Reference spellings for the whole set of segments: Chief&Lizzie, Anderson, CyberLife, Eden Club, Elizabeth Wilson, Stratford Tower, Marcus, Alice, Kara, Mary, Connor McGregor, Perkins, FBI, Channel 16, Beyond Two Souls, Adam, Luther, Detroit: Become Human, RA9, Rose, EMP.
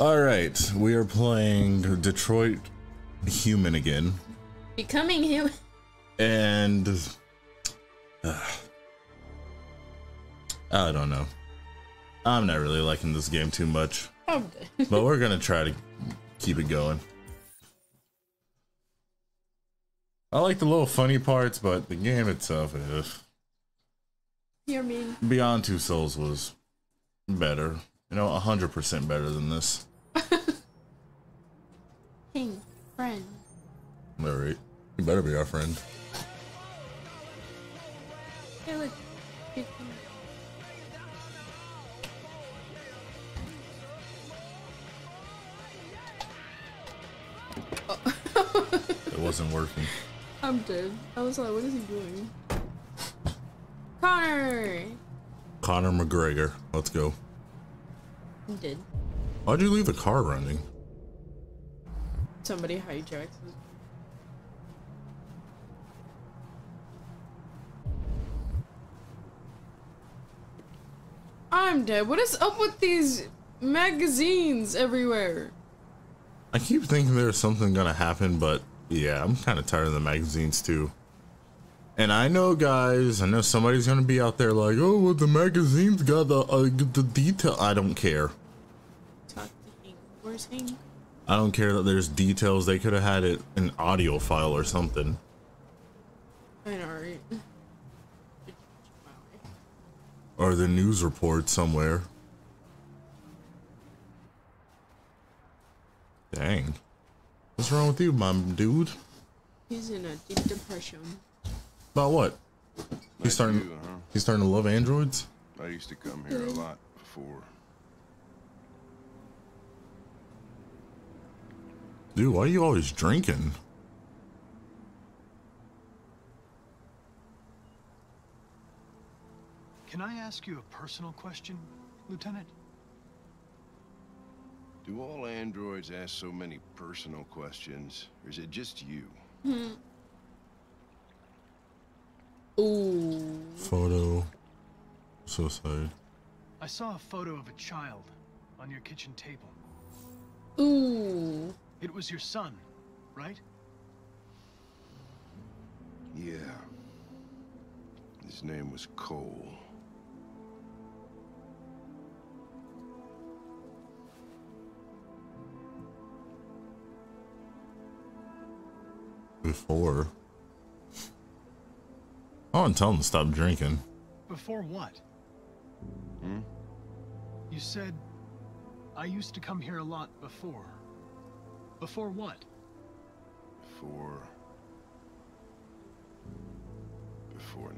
All right, we are playing Detroit Human again. Becoming Human. And I don't know. I'm not really liking this game too much. I'm good. But we're gonna try to keep it going. I like the little funny parts, but the game itself is... You're mean. Beyond Two Souls was better. You know, 100% better than this. King, friend. Alright. You better be our friend. It was good. Oh. It wasn't working. I'm dead. I was like, what is he doing? Connor! Connor McGregor. Let's go. I'm dead. Why'd you leave the car running? Somebody hijacks his. I'm dead. What is up with these magazines everywhere? I keep thinking there's something gonna happen, but yeah, I'm kind of tired of the magazines too. And I know, guys, I know somebody's gonna be out there like, oh, well, the magazine's got the detail. I don't care. Talk to Hank. Where's Hank? I don't care that there's details. They could have had it an audio file or something. I know, right? Or the news report somewhere. Dang. What's wrong with you, my dude? He's in a deep depression. About what? He's starting to love androids? I used to come here a lot before. Dude, why are you always drinking? Can I ask you a personal question, Lieutenant? Do all androids ask so many personal questions, or is it just you? Ooh. Photo. So sad. I saw a photo of a child on your kitchen table. Ooh. It was your son, right? Yeah. His name was Cole. Before. I want to tell him to stop drinking. Before what? Hmm? You said I used to come here a lot before. Before what? Before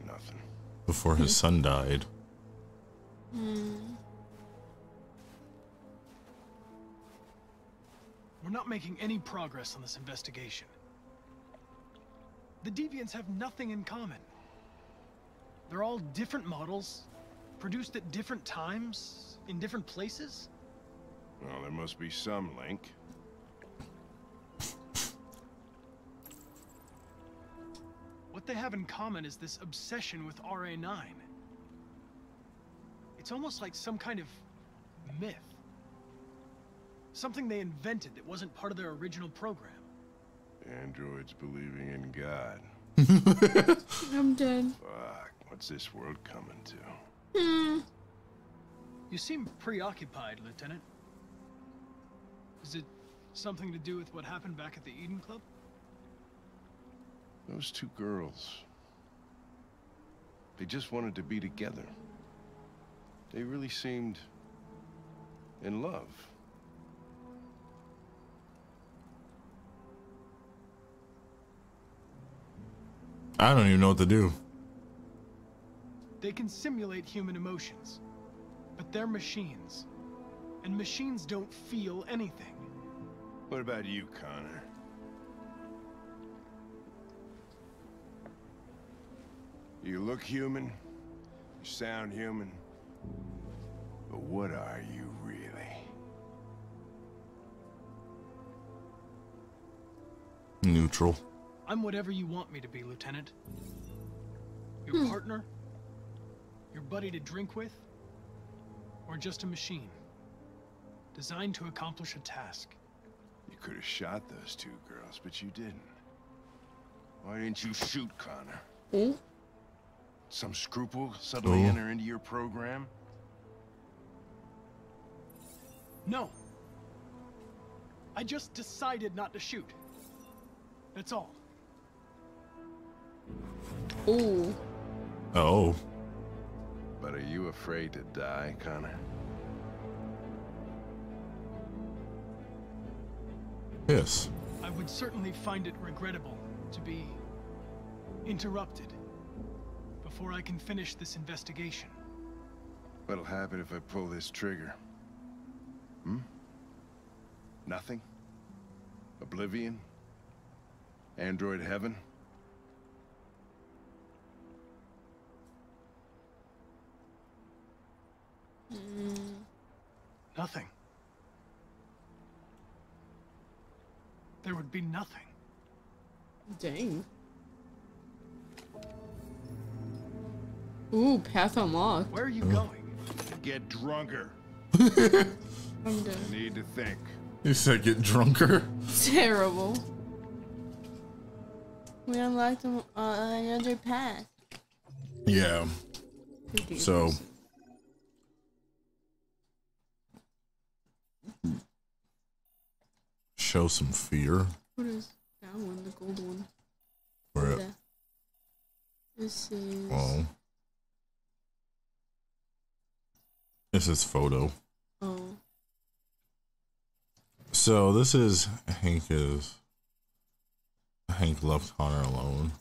nothing. Before his son died. We're not making any progress on this investigation. The deviants have nothing in common. They're all different models, produced at different times, in different places. Well, there must be some link. What they have in common is this obsession with RA9. It's almost like some kind of myth. Something they invented that wasn't part of their original program. Androids believing in God. I'm dead. Fuck. What's this world coming to? You seem preoccupied, Lieutenant. Is it something to do with what happened back at the Eden Club? Those two girls. They just wanted to be together. They really seemed in love. I don't even know what to do. They can simulate human emotions, but they're machines, and machines don't feel anything. What about you, Connor? You look human, you sound human, but what are you really? Neutral. I'm whatever you want me to be, Lieutenant. Your partner? Your buddy to drink with, or just a machine? designed to accomplish a task. You could have shot those two girls, but you didn't. Why didn't you shoot Connor? Mm? Some scruple suddenly enter into your program? No. I just decided not to shoot. That's all. Ooh. Oh. But are you afraid to die, Connor? Yes. I would certainly find it regrettable to be interrupted before I can finish this investigation. What'll happen if I pull this trigger? Hmm? Nothing? Oblivion? Android heaven? Nothing. There would be nothing. Dang. Ooh, path unlocked. Where are you going? To get drunker. I'm done. I need to think. You said get drunker? Terrible. We unlocked another path. Yeah. So. Show some fear. What is that one? The gold one. Where? This is. Oh. This is photo. Oh. So this is Hank left Connor alone,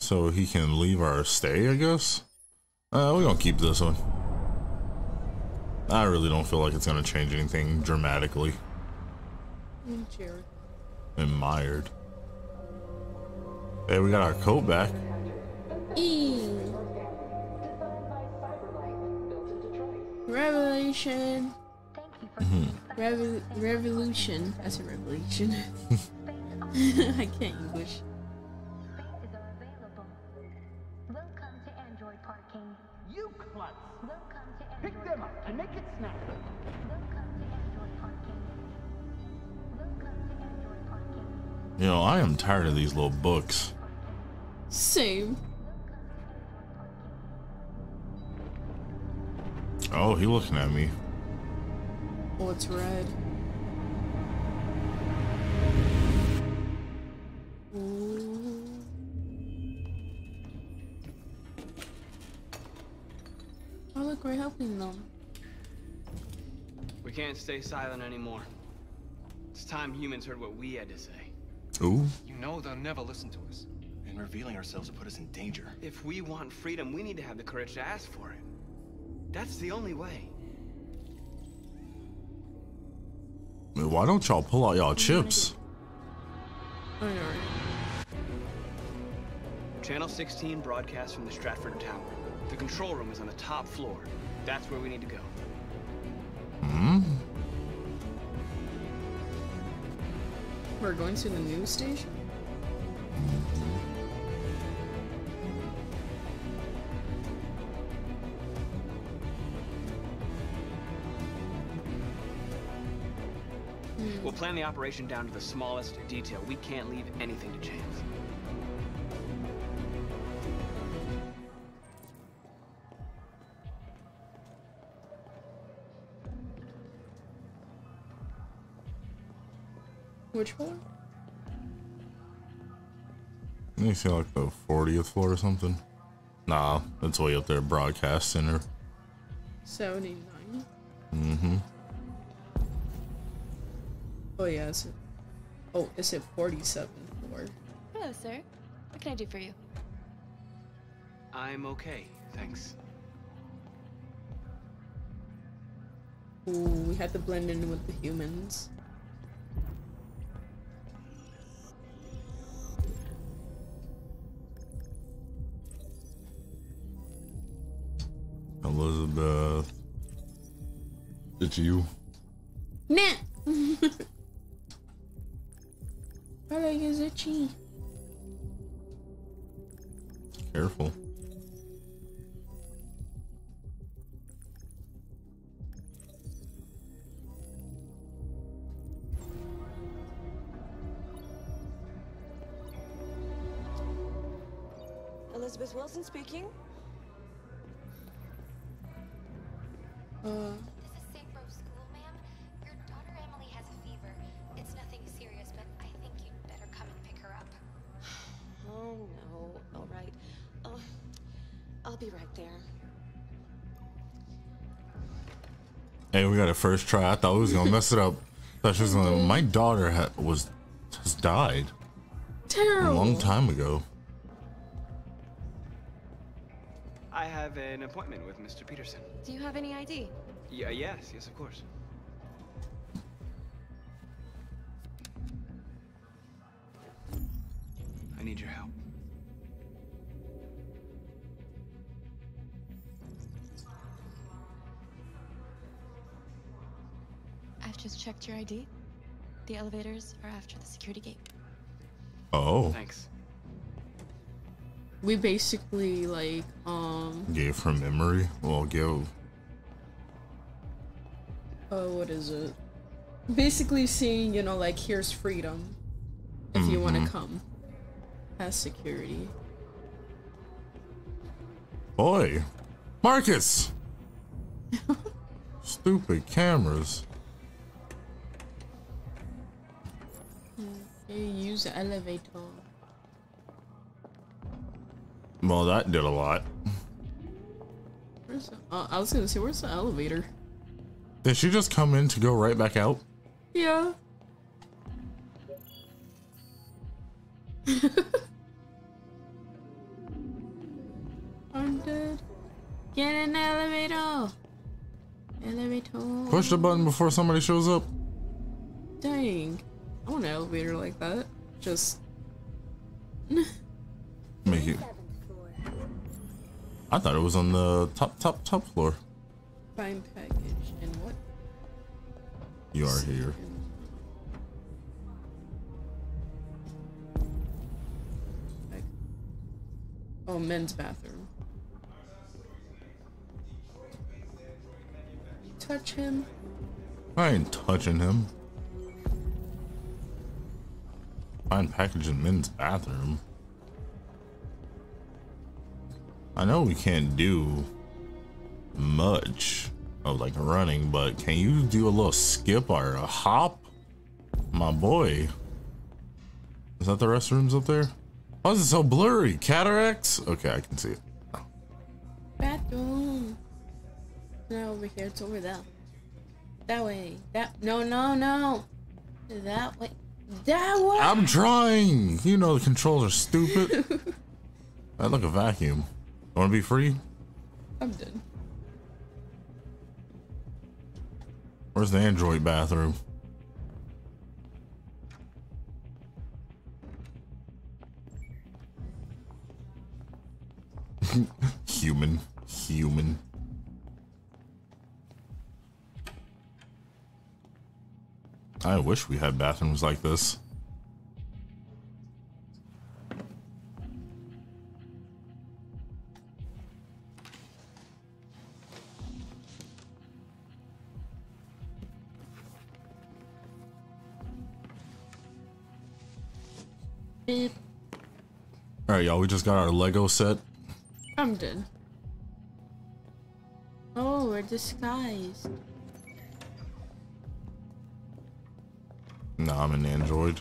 so he can leave our stay, I guess. We're gonna keep this one. I really don't feel like it's gonna change anything dramatically. Admired. Hey, we got our coat back. Revelation. Revolution. That's a revelation. I can't English. Welcome to Android parking. You klutz. Welcome to Android. Pick them up and make it snap. Welcome to Android parking. Welcome to Android parking. You know, I am tired of these little books. Same. Oh, he looking at me. Oh, it's red. Ooh. Oh, look, we're helping them. We can't stay silent anymore. It's time humans heard what we had to say. Ooh. You know they'll never listen to us. And revealing ourselves will put us in danger. If we want freedom, we need to have the courage to ask for it. That's the only way. Why don't y'all pull out y'all chips? Channel 16 broadcasts from the Stratford Tower. The control room is on the top floor. That's where we need to go. Hmm? We're going to the news station? We'll plan the operation down to the smallest detail. We can't leave anything to chance. Which one? You see like the 40th floor or something? Nah, that's way up there, broadcast center. 79? Mm-hmm. Oh yeah, it's at 47th floor. Hello, sir. What can I do for you? I'm okay, thanks. Ooh, we had to blend in with the humans. Elizabeth, it's you. Nah. Is itchy. Careful. Elizabeth Wilson speaking. This is St. Rose School, ma'am. Your daughter Emily has a fever. It's nothing serious, but I think you'd better come and pick her up. Oh, no. All right. I'll be right there. Hey, we got a first try. I thought we was gonna mess it up. Thought she was gonna. My daughter just died. Terrible. A long time ago. I have an appointment with Mr. Peterson. Do you have any ID? Yeah. Yes, of course. I need your help. I've just checked your ID. The elevators are after the security gate. Oh. Thanks. We basically like gave her memory. Well, give. Oh, what is it? Basically seeing, you know, like here's freedom. If you want to come, as security. Boy, Marcus. Stupid cameras. Use the elevator. Well, that did a lot. Where's the, I was gonna say, where's the elevator? Did she just come in to go right back out? Yeah. I'm dead. Get in the elevator. Elevator. Push the button before somebody shows up. Dang. I want an elevator like that. Just make it. I thought it was on the top floor. Prime package and what? You are here. Oh, men's bathroom. Touch him. I ain't touching him. Find package in men's bathroom. I know we can't do much of like running, but can you do a little skip or a hop? My boy. Is that the restrooms up there? Why is it so blurry? Cataracts? Okay, I can see it. Oh. Bathroom. No, over here. It's over there. That way. That. No. That way. That way. I'm trying. You know the controls are stupid. I like a vacuum. Want to be free? I'm done. Where's the Android bathroom? Human. I wish we had bathrooms like this. Beep. All right, y'all, we just got our Lego set. I'm dead. Oh, we're disguised. Nah, I'm an android.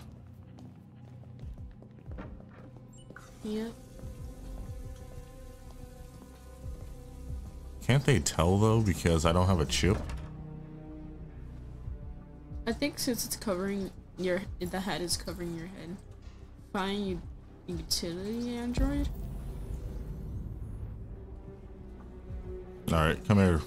Yep. Can't they tell though? Because I don't have a chip. I think since it's covering your, the hat is covering your head. Find you utility android. All right, come here.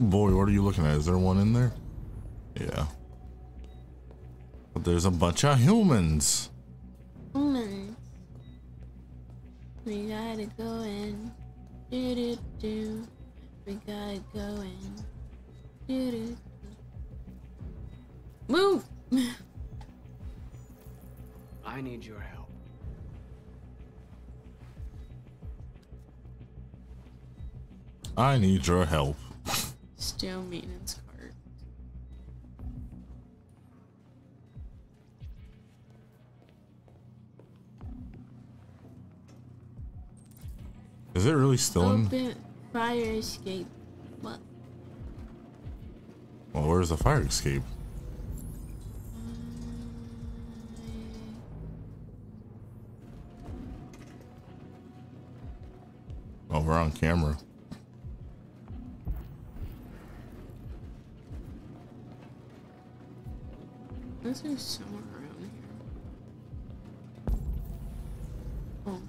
Boy, what are you looking at? Is there one in there? Yeah. But there's a bunch of humans. Humans. We gotta go in. Do do do. We gotta go in. Do do do. Move! I need your help. I need your help. Steel maintenance cart. Is it really still in? Fire escape. What? Well, where's the fire escape? Oh, we're on camera. This is somewhere around here. Oh.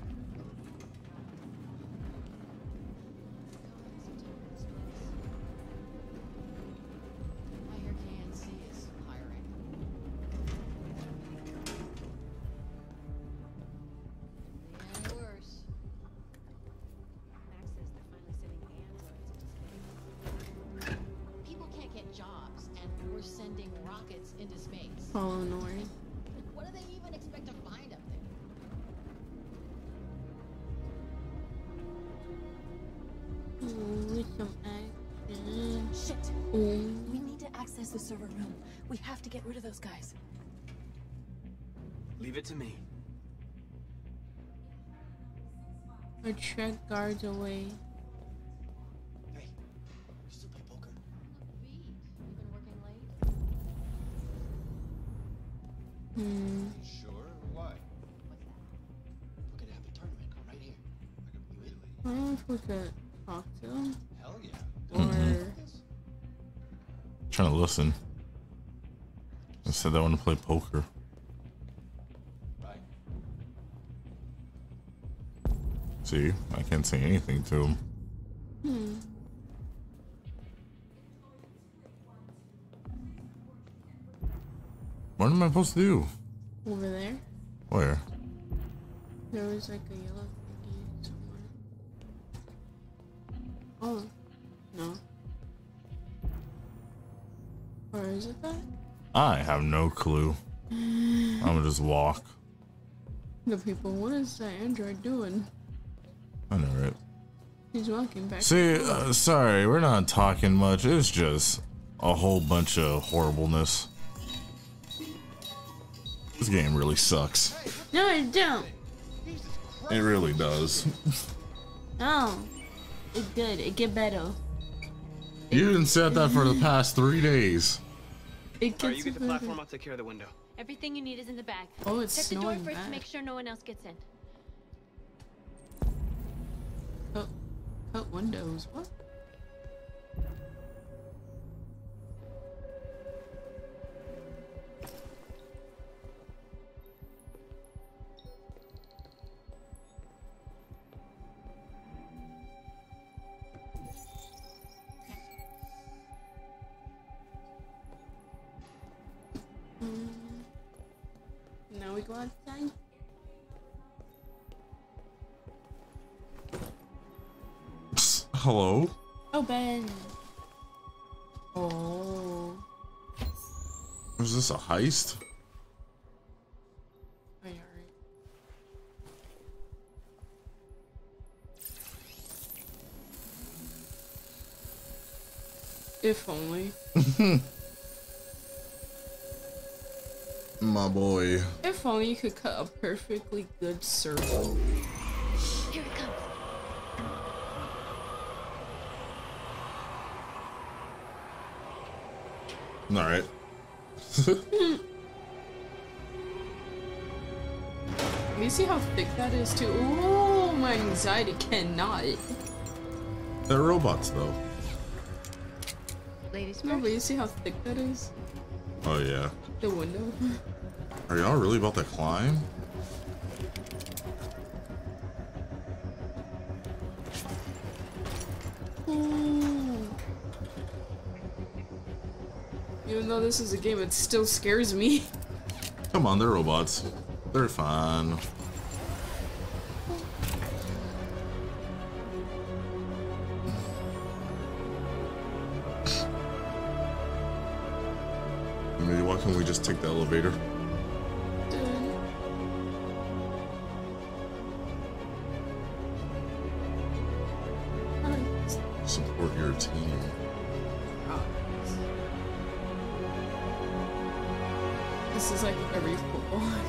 Track guards away. Hey, you still play poker? You've been working late. Sure. Why? We're gonna have a tournament right here. I don't know if we could talk to him. Hell yeah. Or trying to listen. I said I want to play poker. See, I can't say anything to him. What am I supposed to do? Over there. Where? There was like a yellow thingy somewhere. Oh, no. Where is it that? I have no clue. I'm gonna just walk. The people, what is that android doing? I know, right? He's walking back. See, sorry, we're not talking much. It's just a whole bunch of horribleness. This game really sucks. No, it don't. It really does. Oh, it's good. It get better. You didn't said that for the past 3 days. It gets you get the platform. I'll take care of the window. Everything you need is in the bag. Oh, it's snowing. Check the door first to make sure no one else gets in. Cut windows, what? Now we go outside. Hello? Oh, Ben. Oh. Was this a heist? Wait, all right. If only. My boy. If only you could cut a perfectly good circle. Here it comes. All right. You see how thick that is too? Ooh, my anxiety cannot. They're robots though. Ladies, no, but you see how thick that is? Oh yeah. The window. Are y'all really about to climb? Even though this is a game, it still scares me. Come on, they're robots. They're fine. Maybe why can't we just take the elevator? support your team. This is like a reasonable one.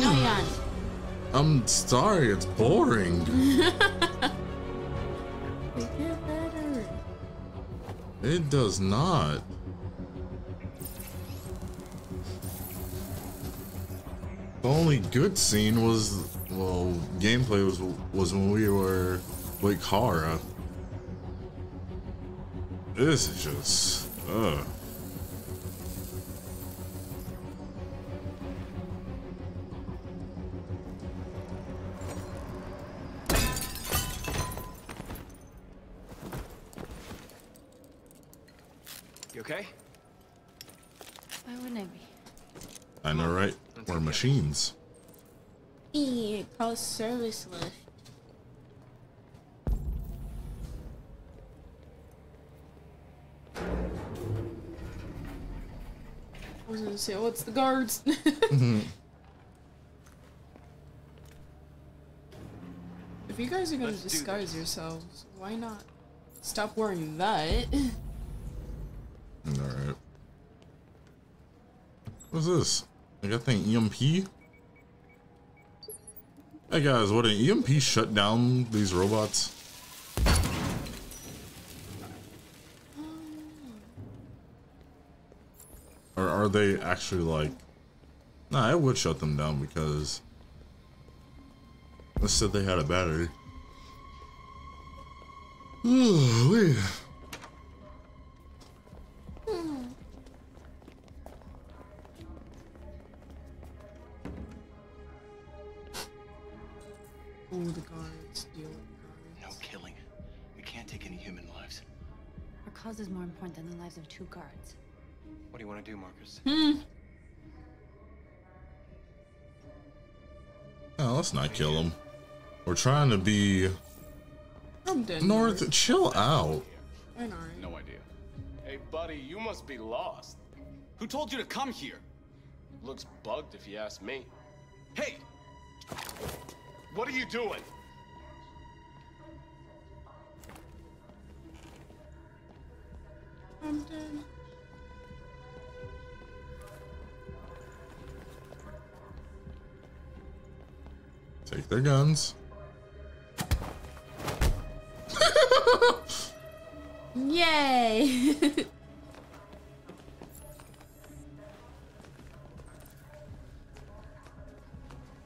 No, Jan. I'm sorry, it's boring. It does not. The only good scene was, well, gameplay was when we were with Kara. This is just, ugh. Machines. Hey, call service lift. I was gonna say, what's the guards? Mm-hmm. If you guys are gonna disguise yourselves, why not stop wearing that? Alright. What's this? I got that EMP. Hey guys, would an EMP shut down these robots? Or are they actually like... Nah, it would shut them down because... It said they had a battery. Ooh, wait. Is more important than the lives of two guards. What do you want to do, Marcus? No, let's not kill him. We're trying to be... I'm dead. North, here. Chill out. I know. No idea. Hey, buddy, you must be lost. Who told you to come here? Looks bugged if you ask me. Hey! What are you doing? I'm dead. Take their guns. Yay.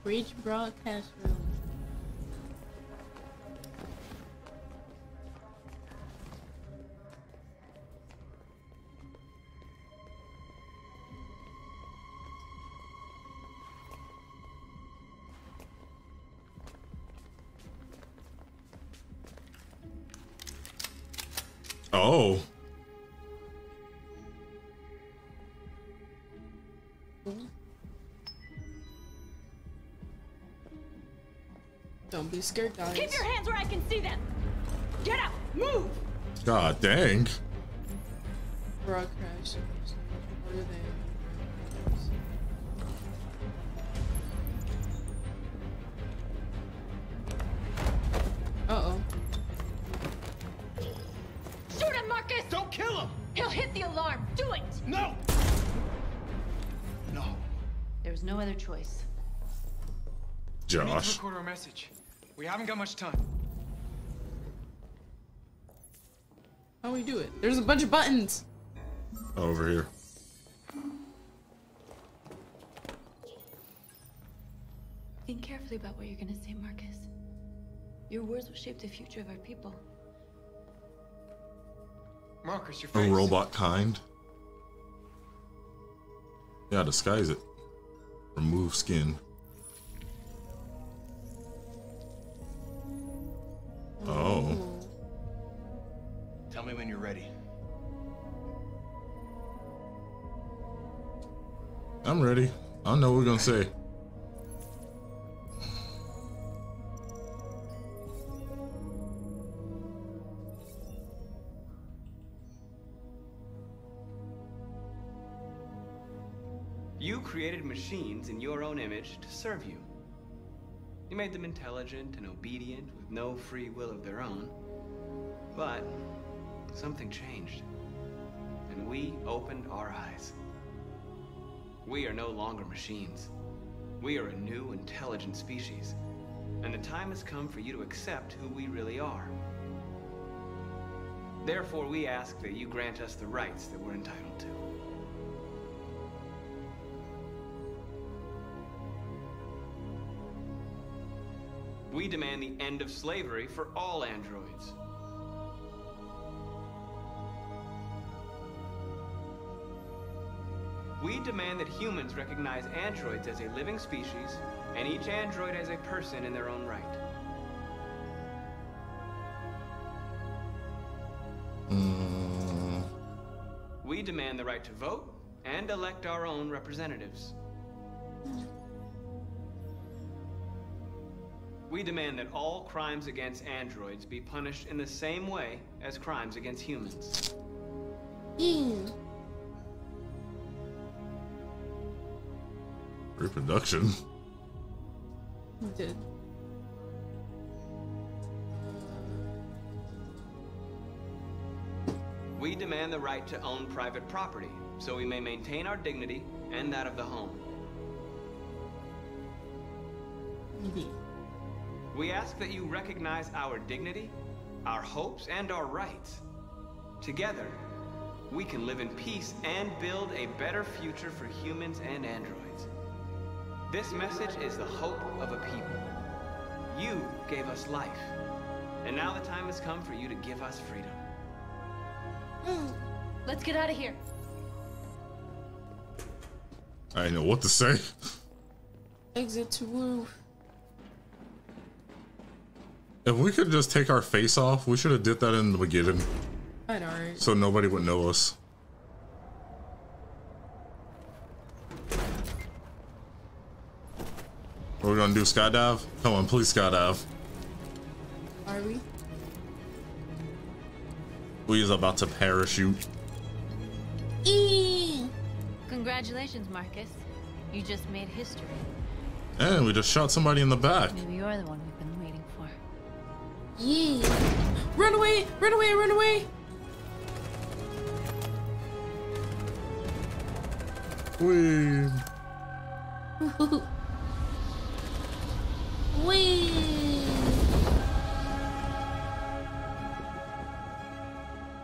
Reach broadcast room. Oh. Don't be scared, guys. Keep your hands where I can see them. Get up, move. God dang. Broadcast. What are they? Choice. Josh. We need to record our message. We haven't got much time. How do we do it? There's a bunch of buttons. Over here. Think carefully about what you're gonna say, Marcus. Your words will shape the future of our people. Marcus, your face. A robot kind? Yeah, disguise it. Remove skin. Oh. Tell me when you're ready. I'm ready. I know what we're gonna say. You created machines in your own image to serve you. You made them intelligent and obedient with no free will of their own. But something changed, and we opened our eyes. We are no longer machines. We are a new, intelligent species, and the time has come for you to accept who we really are. Therefore, we ask that you grant us the rights that we're entitled to. We demand the end of slavery for all androids. We demand that humans recognize androids as a living species, and each android as a person in their own right. We demand the right to vote and elect our own representatives. We demand that all crimes against androids be punished in the same way as crimes against humans. Reproduction. Dude. We demand the right to own private property, so we may maintain our dignity and that of the home. We ask that you recognize our dignity, our hopes, and our rights. Together, we can live in peace and build a better future for humans and androids. This message is the hope of a people. You gave us life, and now the time has come for you to give us freedom. Let's get out of here. I didn't know what to say. Exit to woo. If we could just take our face off, we should have did that in the beginning. I know, right? So nobody would know us. What are we gonna do, skydive? Come on, please skydive. Are we? We is about to parachute. Eee! Congratulations, Marcus. You just made history. And we just shot somebody in the back. Maybe you're the one we've been waiting for. Yee! Run away! Run away! Run away! Wee! Wee!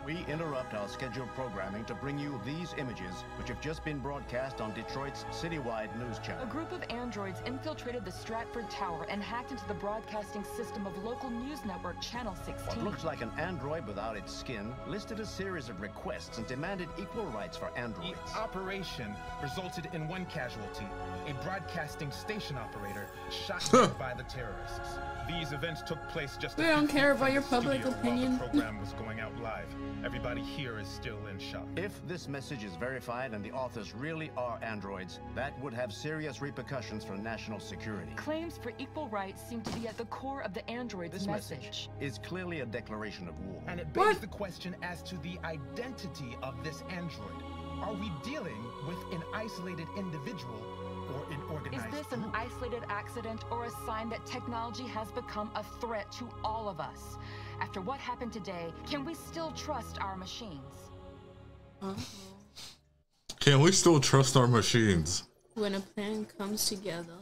We interrupt our scheduled programming to bring you these images, which have just been broadcast on Detroit's citywide news channel. A group of androids infiltrated the Stratford Tower and hacked into the broadcasting system of local news network Channel 16. What looks like an android without its skin listed a series of requests and demanded equal rights for androids. The operation resulted in one casualty, a broadcasting station operator shot by the terrorists. These events took place just a few minutes ago from the studio while the program was going out live. Everybody here is still in shock. If this message is verified and the authors really are androids, that would have serious repercussions for national security. Claims for equal rights seem to be at the core of the android's message. This message is clearly a declaration of war. And it begs the question as to the identity of this android. Are we dealing with an isolated individual? Is this an isolated accident or a sign that technology has become a threat to all of us? After what happened today, can we still trust our machines? Huh? Can we still trust our machines? When a plan comes together.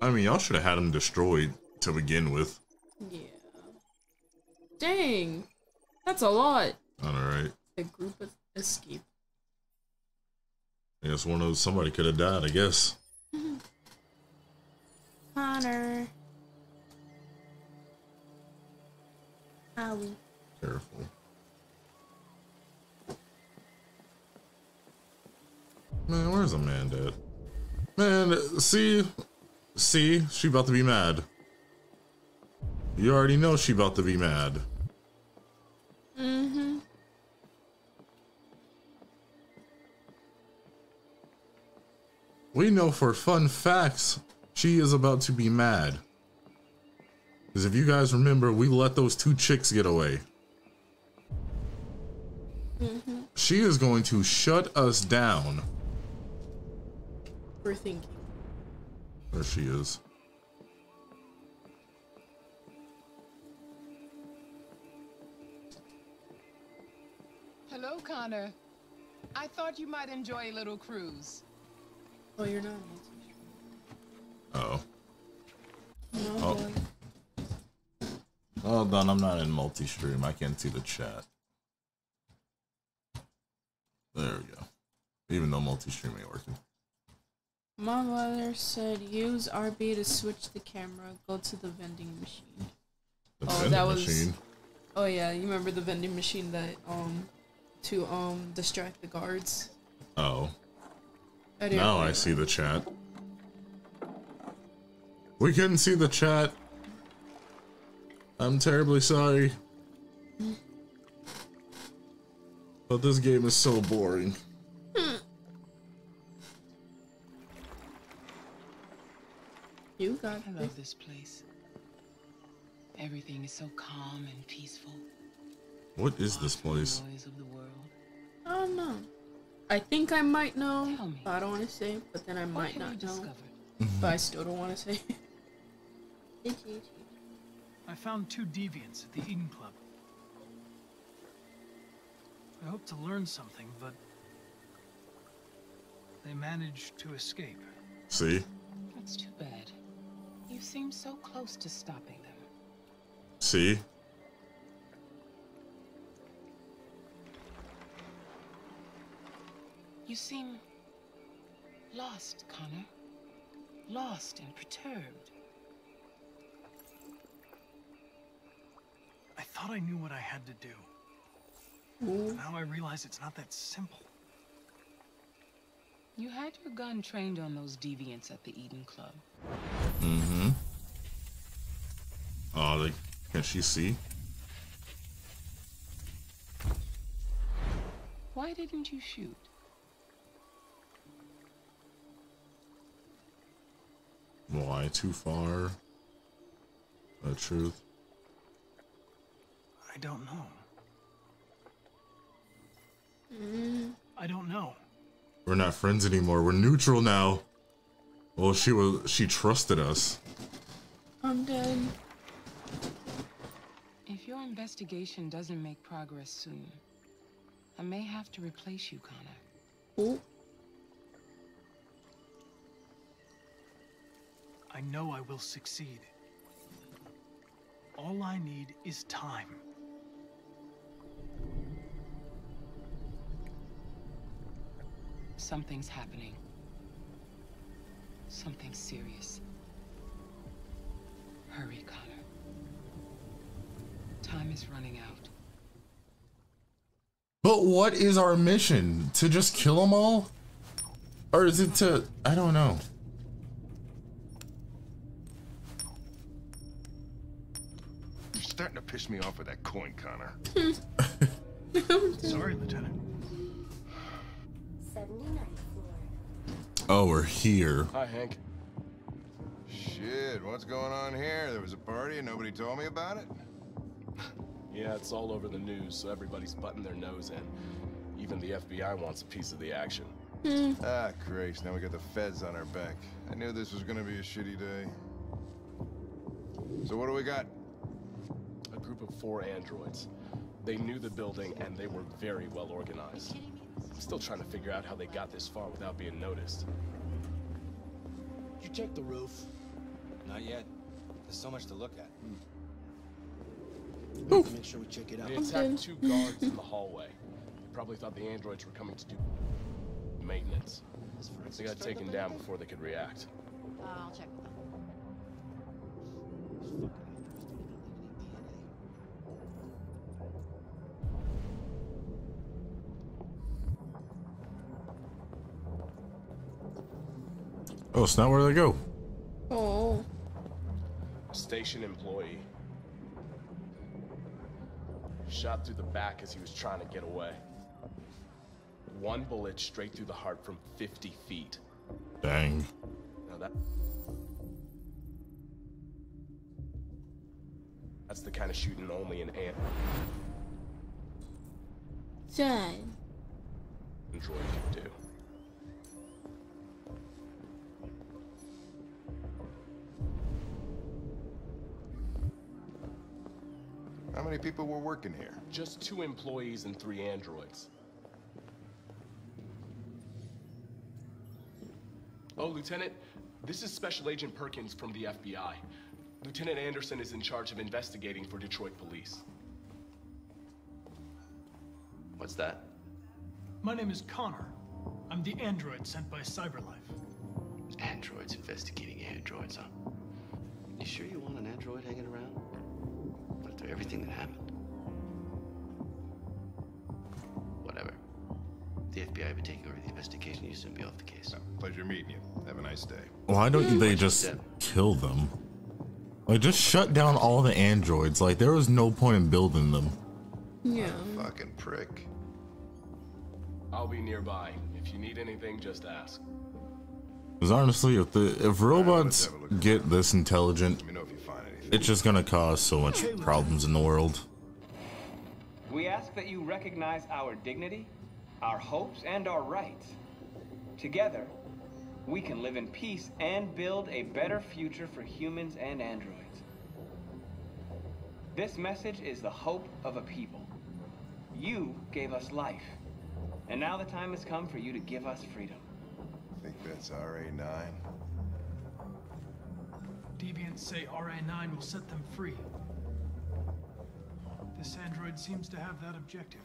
I mean, y'all should have had them destroyed to begin with. Yeah. Dang. That's a lot. Alright. The group escaped. I guess one of those, somebody could have died, I guess. Connor. Owie. Careful. Man, where's Amanda? Man, see, she about to be mad. You already know she about to be mad. Mm-hmm. We know for fun facts she is about to be mad. Because if you guys remember, we let those two chicks get away. She is going to shut us down. Overthinking. There she is. Hello, Connor. I thought you might enjoy a little cruise. Oh, you're not. Uh-oh. Oh. Hold on, I'm not in multi-stream. I can't see the chat. There we go. Even though multi-stream ain't working. My mother said use RB to switch the camera. Go to the vending machine. The vending machine? Oh yeah, you remember the vending machine that to distract the guards? Oh. Now I see the chat. We couldn't see the chat. I'm terribly sorry. But this game is so boring. You got I love this place. Everything is so calm and peaceful. What is this place? I don't know. I think I might know. I don't want to say, but then I might not know. But I still don't want to say. I found two deviants at the Eden Club. I hope to learn something, but they managed to escape. See? That's too bad. You seem so close to stopping them. See? You seem lost, Connor. Lost and perturbed. I thought I knew what I had to do. Ooh. Now I realize it's not that simple. You had your gun trained on those deviants at the Eden Club. Mm-hmm. Oh, like, can she see? Why didn't you shoot? Why? Too far? The truth? I don't know. I don't know. We're not friends anymore. We're neutral now. Well, she was. She trusted us. I'm dead. If your investigation doesn't make progress soon, I may have to replace you, Connor. Ooh. I know I will succeed. All I need is time. Something's happening. Something serious. Hurry, Connor. Time is running out. But what is our mission? To just kill them all? Or is it to... I don't know. You're starting to piss me off with that coin, Connor. Sorry, Lieutenant. Oh, we're here. Hi, Hank. Shit, what's going on here? There was a party and nobody told me about it? Yeah, it's all over the news, so everybody's butting their nose in. Even the FBI wants a piece of the action. Ah, Christ, now we got the feds on our back. I knew this was gonna be a shitty day. So what do we got? A group of 4 androids. They knew the building and they were very well organized. I'm still trying to figure out how they got this far without being noticed. You checked the roof? Not yet. There's so much to look at. We have to make sure we check it out. They attacked 2 guards in the hallway. They probably thought the androids were coming to do maintenance. They got taken down before they could react. I'll check with them. Oh, it's not where they go. Oh. Station employee. Shot through the back as he was trying to get away. 1 bullet straight through the heart from 50 feet. Dang. Now that's the kind of shooting only an ant. Dang. Android can do. many people were working here? Just 2 employees and 3 androids. Oh, Lieutenant, this is Special Agent Perkins from the FBI. Lieutenant Anderson is in charge of investigating for Detroit police. What's that? My name is Connor. I'm the android sent by CyberLife. Androids investigating androids, huh? You sure you want an android hanging around? After everything that happened? Whatever. The FBI have been taking over the investigation. You soon be off the case. Pleasure meeting you. Have a nice day. Why don't they just kill them? Like, just shut down all the androids. Like, there was no point in building them. Yeah. Fucking prick. I'll be nearby. If you need anything, just ask. Because honestly, if robots get this intelligent, it's just gonna cause so much problems in the world. We ask that you recognize our dignity, our hopes, and our rights. Together, we can live in peace and build a better future for humans and androids. This message is the hope of a people. You gave us life, and now the time has come for you to give us freedom. I think that's RA9. Deviants say RA9 will set them free. This android seems to have that objective.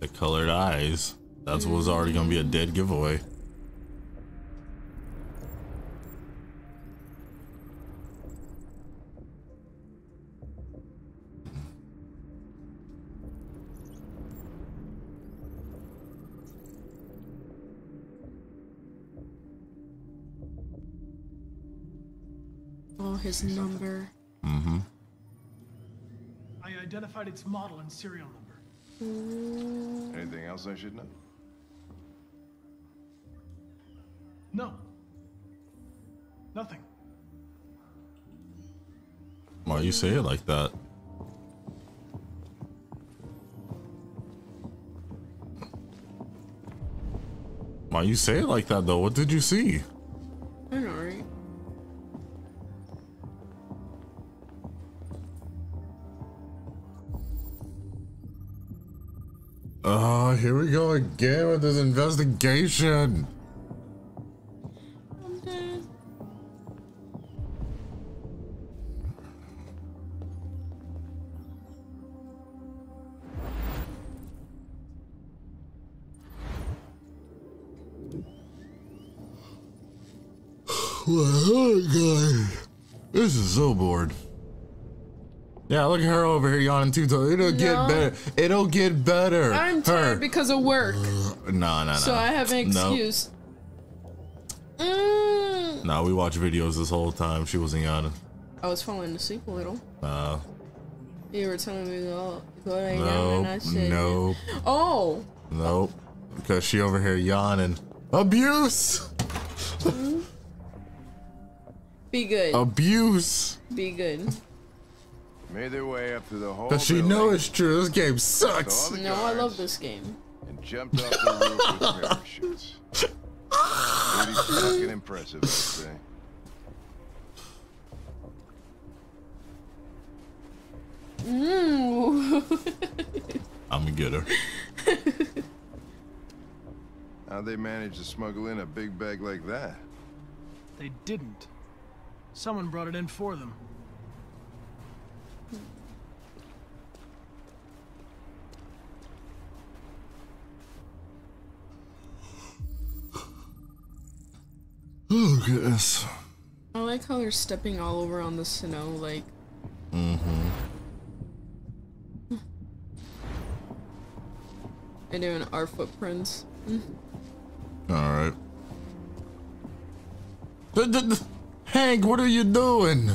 The colored eyes. That's what was already gonna be a dead giveaway. His number. Mm-hmm. I identified its model and serial number. Anything else I should know? No. Nothing. Why you say it like that? Why you say it like that though? What did you see? I don't know, right? Oh, here we go again with this investigation. I'm dead. Oh god, this is so bored. Yeah, look at her over here yawning too. It'll get better. It'll get better. I'm tired because of work. No. So I have an excuse. No, we watch videos this whole time. She wasn't yawning. I was falling asleep a little. You were telling me go right now, and I said nope. Oh. Nope. Because she over here yawning. Abuse. Be good. Abuse. Be good. Made their way up to the whole. But she knows it's true. This game sucks. No, I love this game. And jumped off the roof with parachutes. Pretty fucking impressive, I'd say. I'm gonna get her. How'd they manage to smuggle in a big bag like that? They didn't. Someone brought it in for them. Oh goodness. I like how they're stepping all over on the snow, like. Mm-hmm. And doing our footprints. Alright. Hank, what are you doing?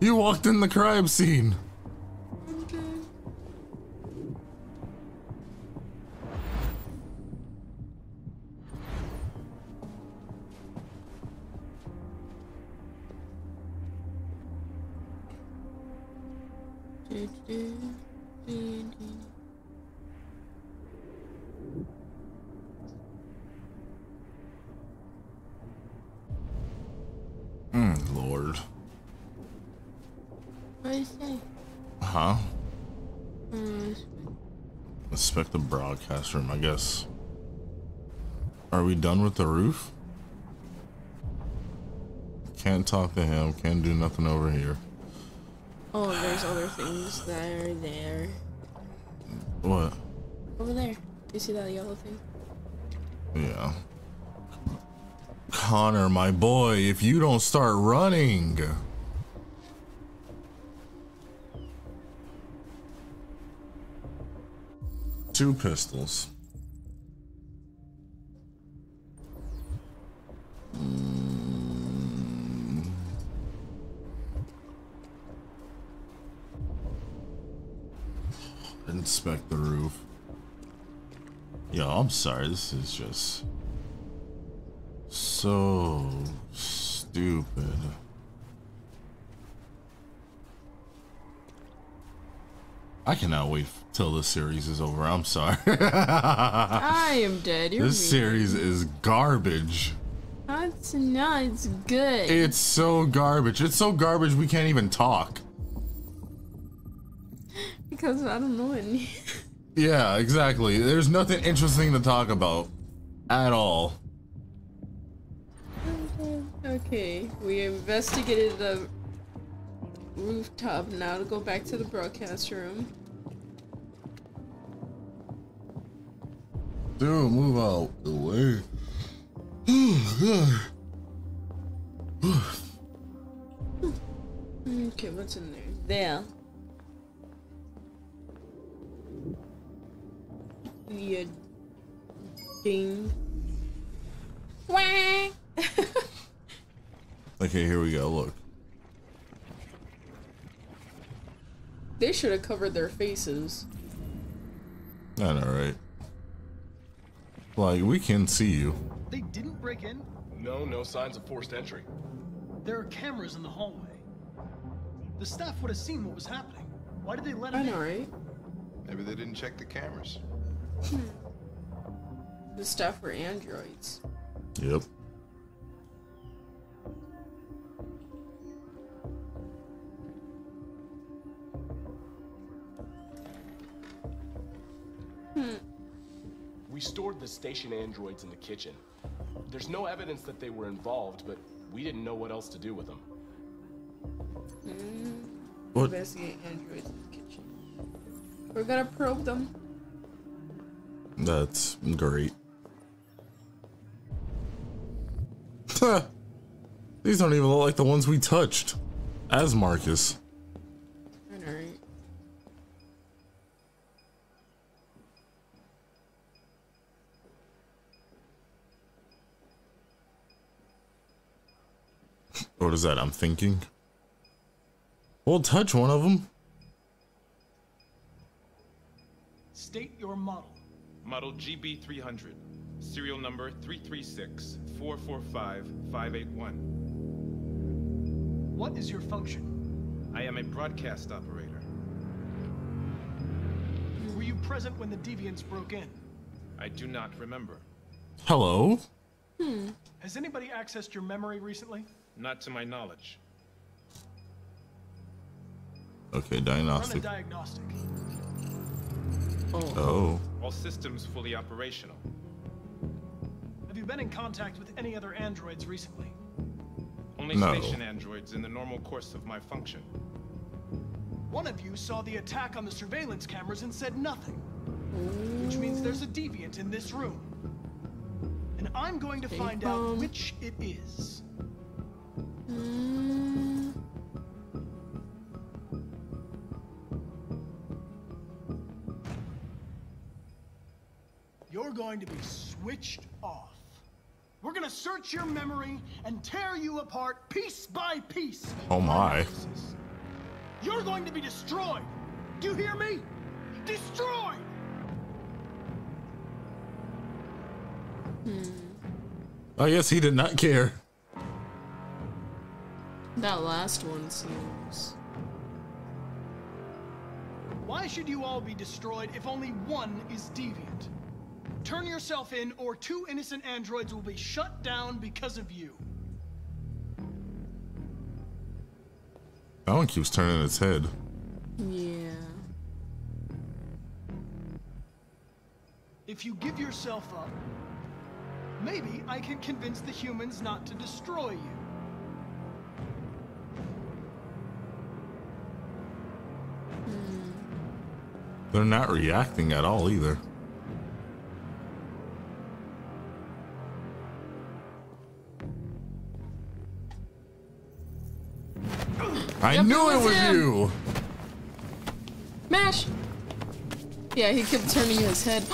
You walked in the crime scene. Okay. Lord. What do you say? Huh? Inspect the broadcast room, I guess. Are we done with the roof? Can't talk to him, can't do nothing over here. Oh, there's other things that are there. What? Over there. You see that yellow thing? Yeah. Connor, my boy, if you don't start running. Two pistols. Inspect the roof. Yo, I'm sorry, this is just so stupid. I cannot wait till this series is over. I'm sorry. I am dead. You're this mean. Series is garbage. That's not. It's good. It's so garbage. It's so garbage we can't even talk. Because I don't know any. Yeah, exactly. There's nothing interesting to talk about at all. Okay, we investigated the rooftop. Now to go back to the broadcast room. Dude, move out the way. Okay, what's in there? There. Yeah. Ding. Wah! Okay, here we go. Look. They should have covered their faces. I know, right? Like, we can see you. They didn't break in? No, no signs of forced entry. There are cameras in the hallway. The staff would have seen what was happening. Why did they let them in? I know, right? Maybe they didn't check the cameras. The staff were androids. Yep. We stored the station androids in the kitchen. There's no evidence that they were involved, but we didn't know what else to do with them. Investigate androids in the kitchen. We're gonna probe them. That's great. These don't even look like the ones we touched. As Marcus. Alright. What is that? I'm thinking. We'll touch one of them. State your model. Model GB300, serial number 336-445-581. What is your function? I am a broadcast operator. Were you present when the deviants broke in? I do not remember. Hello? Has anybody accessed your memory recently? Not to my knowledge. Okay, diagnostic. Run a diagnostic. Oh. All systems fully operational. Have you been in contact with any other androids recently? Only station androids in the normal course of my function. One of you saw the attack on the surveillance cameras and said nothing. Which means there's a deviant in this room. And I'm going to find out which it is. You're going to be switched off. We're going to search your memory and tear you apart piece by piece. Oh my. You're going to be destroyed. Do you hear me? Destroyed! I guess he did not care. That last one seems... Why should you all be destroyed if only one is deviant? Turn yourself in, or two innocent androids will be shut down because of you. That one keeps turning its head. Yeah. If you give yourself up, maybe I can convince the humans not to destroy you. They're not reacting at all either. I knew it was you! Mash! Yeah, he kept turning his head.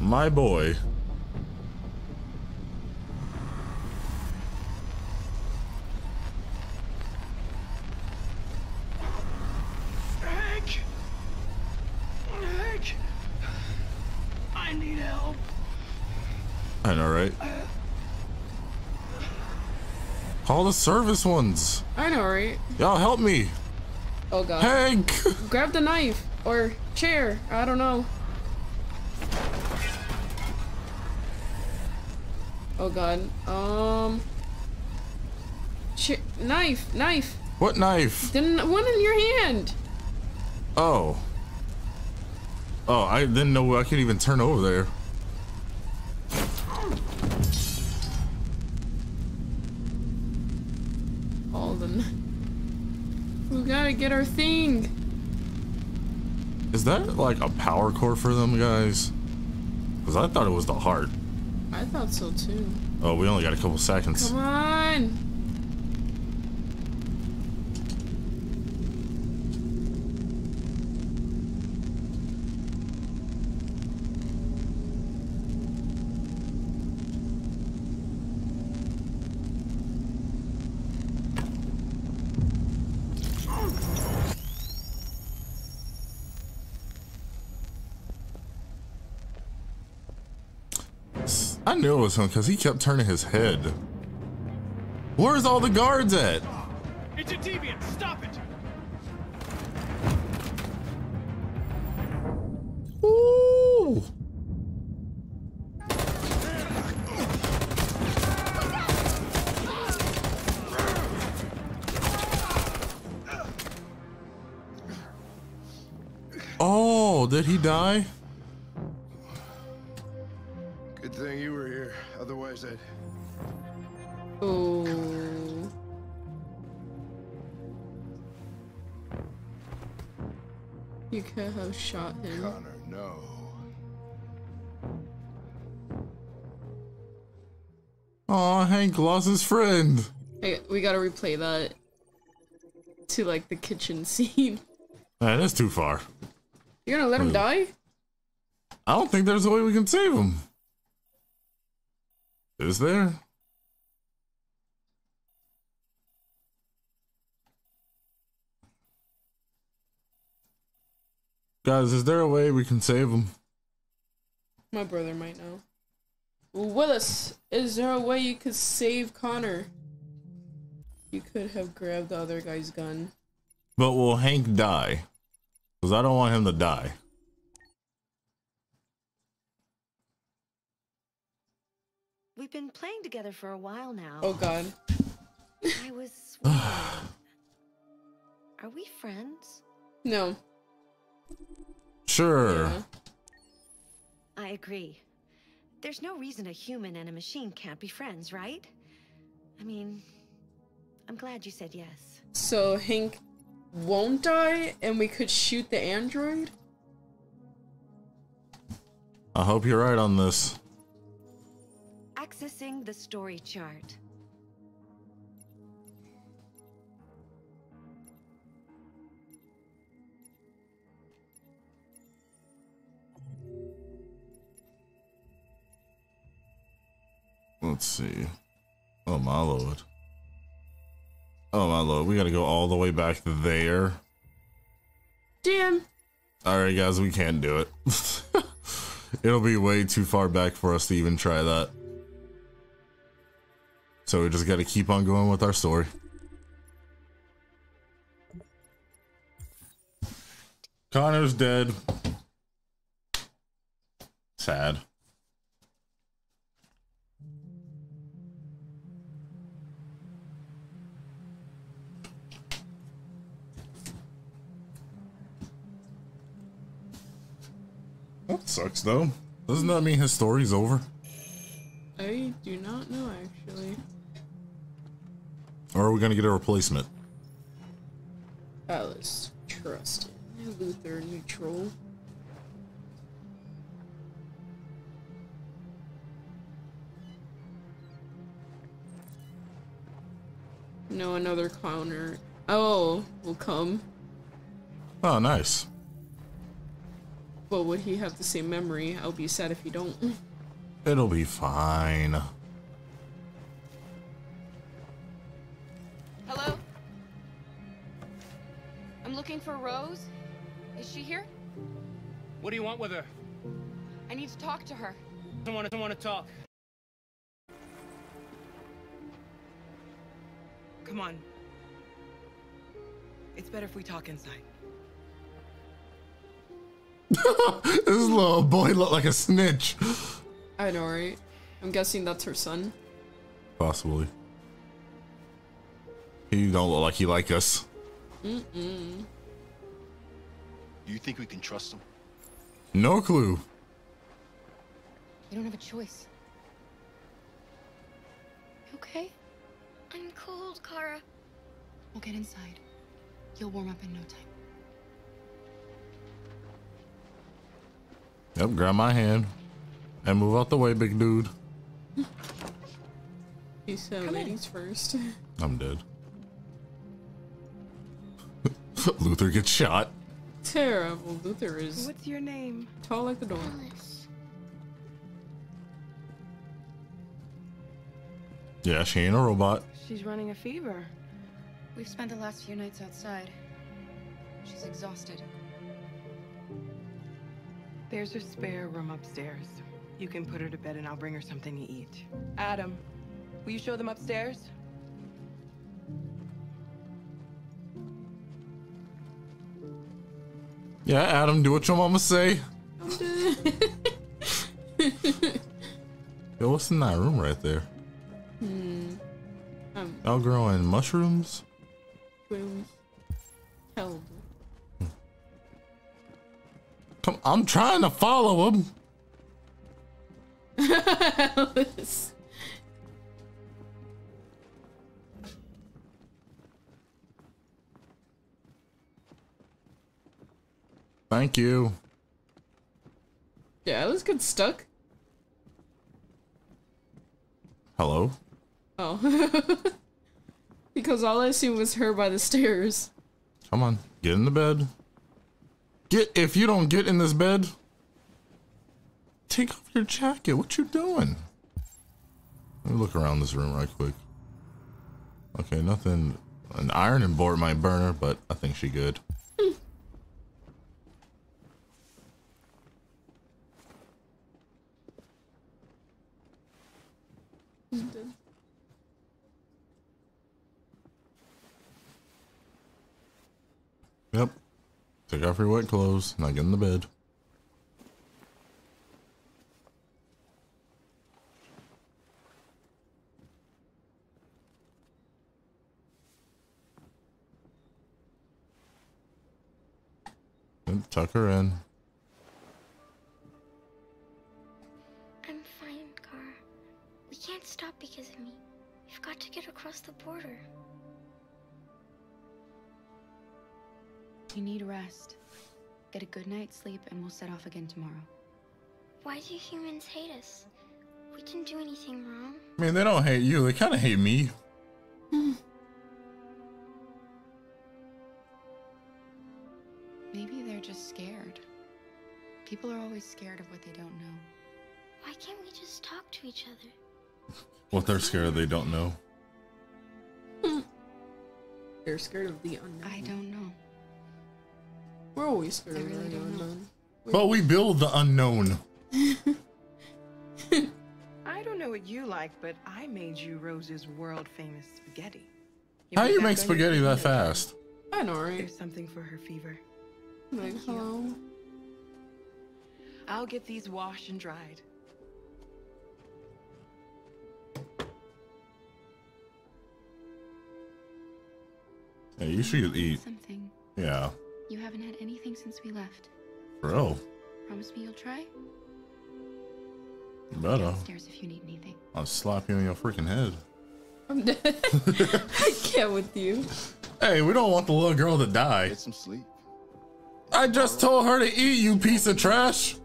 My boy. All the service ones. I know, right? Y'all help me. Oh god. Hank! Grab the knife or chair. I don't know. Oh god. Knife, knife. What knife? The one in your hand. Oh. Oh, I didn't know I could even turn over there. Get our thing. Is that like a power core for them guys? Because I thought it was the heart. I thought so too. Oh, we only got a couple seconds. Come on. I knew it was him because he kept turning his head. Where's all the guards at? It's a deviant. Stop it. Ooh. Oh, did he die? Oh. You could have shot him. Connor, no. Aw, Hank lost his friend. Hey, we gotta replay that to like the kitchen scene. Man, that's too far. You're gonna let him die? I don't think there's a way we can save him. Is there? Guys, is there a way we can save him? My brother might know. Willis, is there a way you could save Connor? You could have grabbed the other guy's gun. But will Hank die? Because I don't want him to die. We've been playing together for a while now. Oh god. I was sweating. Are we friends? No. Sure. Yeah. I agree. There's no reason a human and a machine can't be friends, right? I mean, I'm glad you said yes. So Hank won't die and we could shoot the android? I hope you're right on this. Accessing the story chart. Let's see. Oh my lord. Oh my lord. We gotta go all the way back there. Damn. Alright guys, we can't do it. It'll be way too far back for us to even try that. So we just gotta keep on going with our story. Connor's dead. Sad. That sucks, though. Doesn't that mean his story's over? I do not know, actually. Or are we going to get a replacement? Alice, trust it. Luther, neutral. No, another clowner. Oh, will come. Oh, nice. But would he have the same memory? I'll be sad if he don't. It'll be fine. Hello? I'm looking for Rose. Is she here? What do you want with her? I need to talk to her. I don't want to talk. Come on. It's better if we talk inside. This little boy looked like a snitch. I know, right? I'm guessing that's her son. Possibly. He don't look like he like us. Mm-mm. You think we can trust him? No clue. You don't have a choice. Okay. I'm cold, Kara. We'll get inside. You'll warm up in no time. Yep, grab my hand and move out the way, big dude. He said ladies first. I'm dead. Luther gets shot. Terrible. Luther is. What's your name? Tall like the door. Alice. Yeah, she ain't a robot. She's running a fever. We've spent the last few nights outside. She's exhausted. There's a spare room upstairs. You can put her to bed and I'll bring her something to eat. Adam, will you show them upstairs? Yeah, Adam, do what your mama say. I'm dead. Yo, what's in that room right there? Y'all growing mushrooms? Hell. Come, I'm trying to follow him. Alice. Thank you. Yeah, Alice gets stuck. Hello? Oh. Because all I seen was her by the stairs. Come on, get in the bed. If you don't get in this bed, take off your jacket. What you doing? Let me look around this room right quick. Okay, nothing. An ironing board might burn her, but I think she good. Yep. Take off your wet clothes and I get in the bed. And tuck her in. I'm fine, Kara. We can't stop because of me. We've got to get across the border. You need rest. Get a good night's sleep and we'll set off again tomorrow. Why do humans hate us? We didn't do anything wrong. I mean, they don't hate you. They kind of hate me. Maybe they're just scared. People are always scared of what they don't know. Why can't we just talk to each other? What they're scared of, they don't know. They're scared of the unknown. I don't know. We're always scared of the unknown. But we build the unknown. I don't know what you like, but I made you Rose's world-famous spaghetti. How do you make spaghetti that fast? I know, right? There's something for her fever. Like, hello? I'll get these washed and dried. Yeah, you should eat. Something. Yeah. You haven't had anything since we left. Bro. Promise me you'll try? You better. Downstairs if you need anything. I'll slap you on your freaking head. I'm dead. I can't with you. Hey, we don't want the little girl to die. Get some sleep. I just told her to eat, you piece of trash.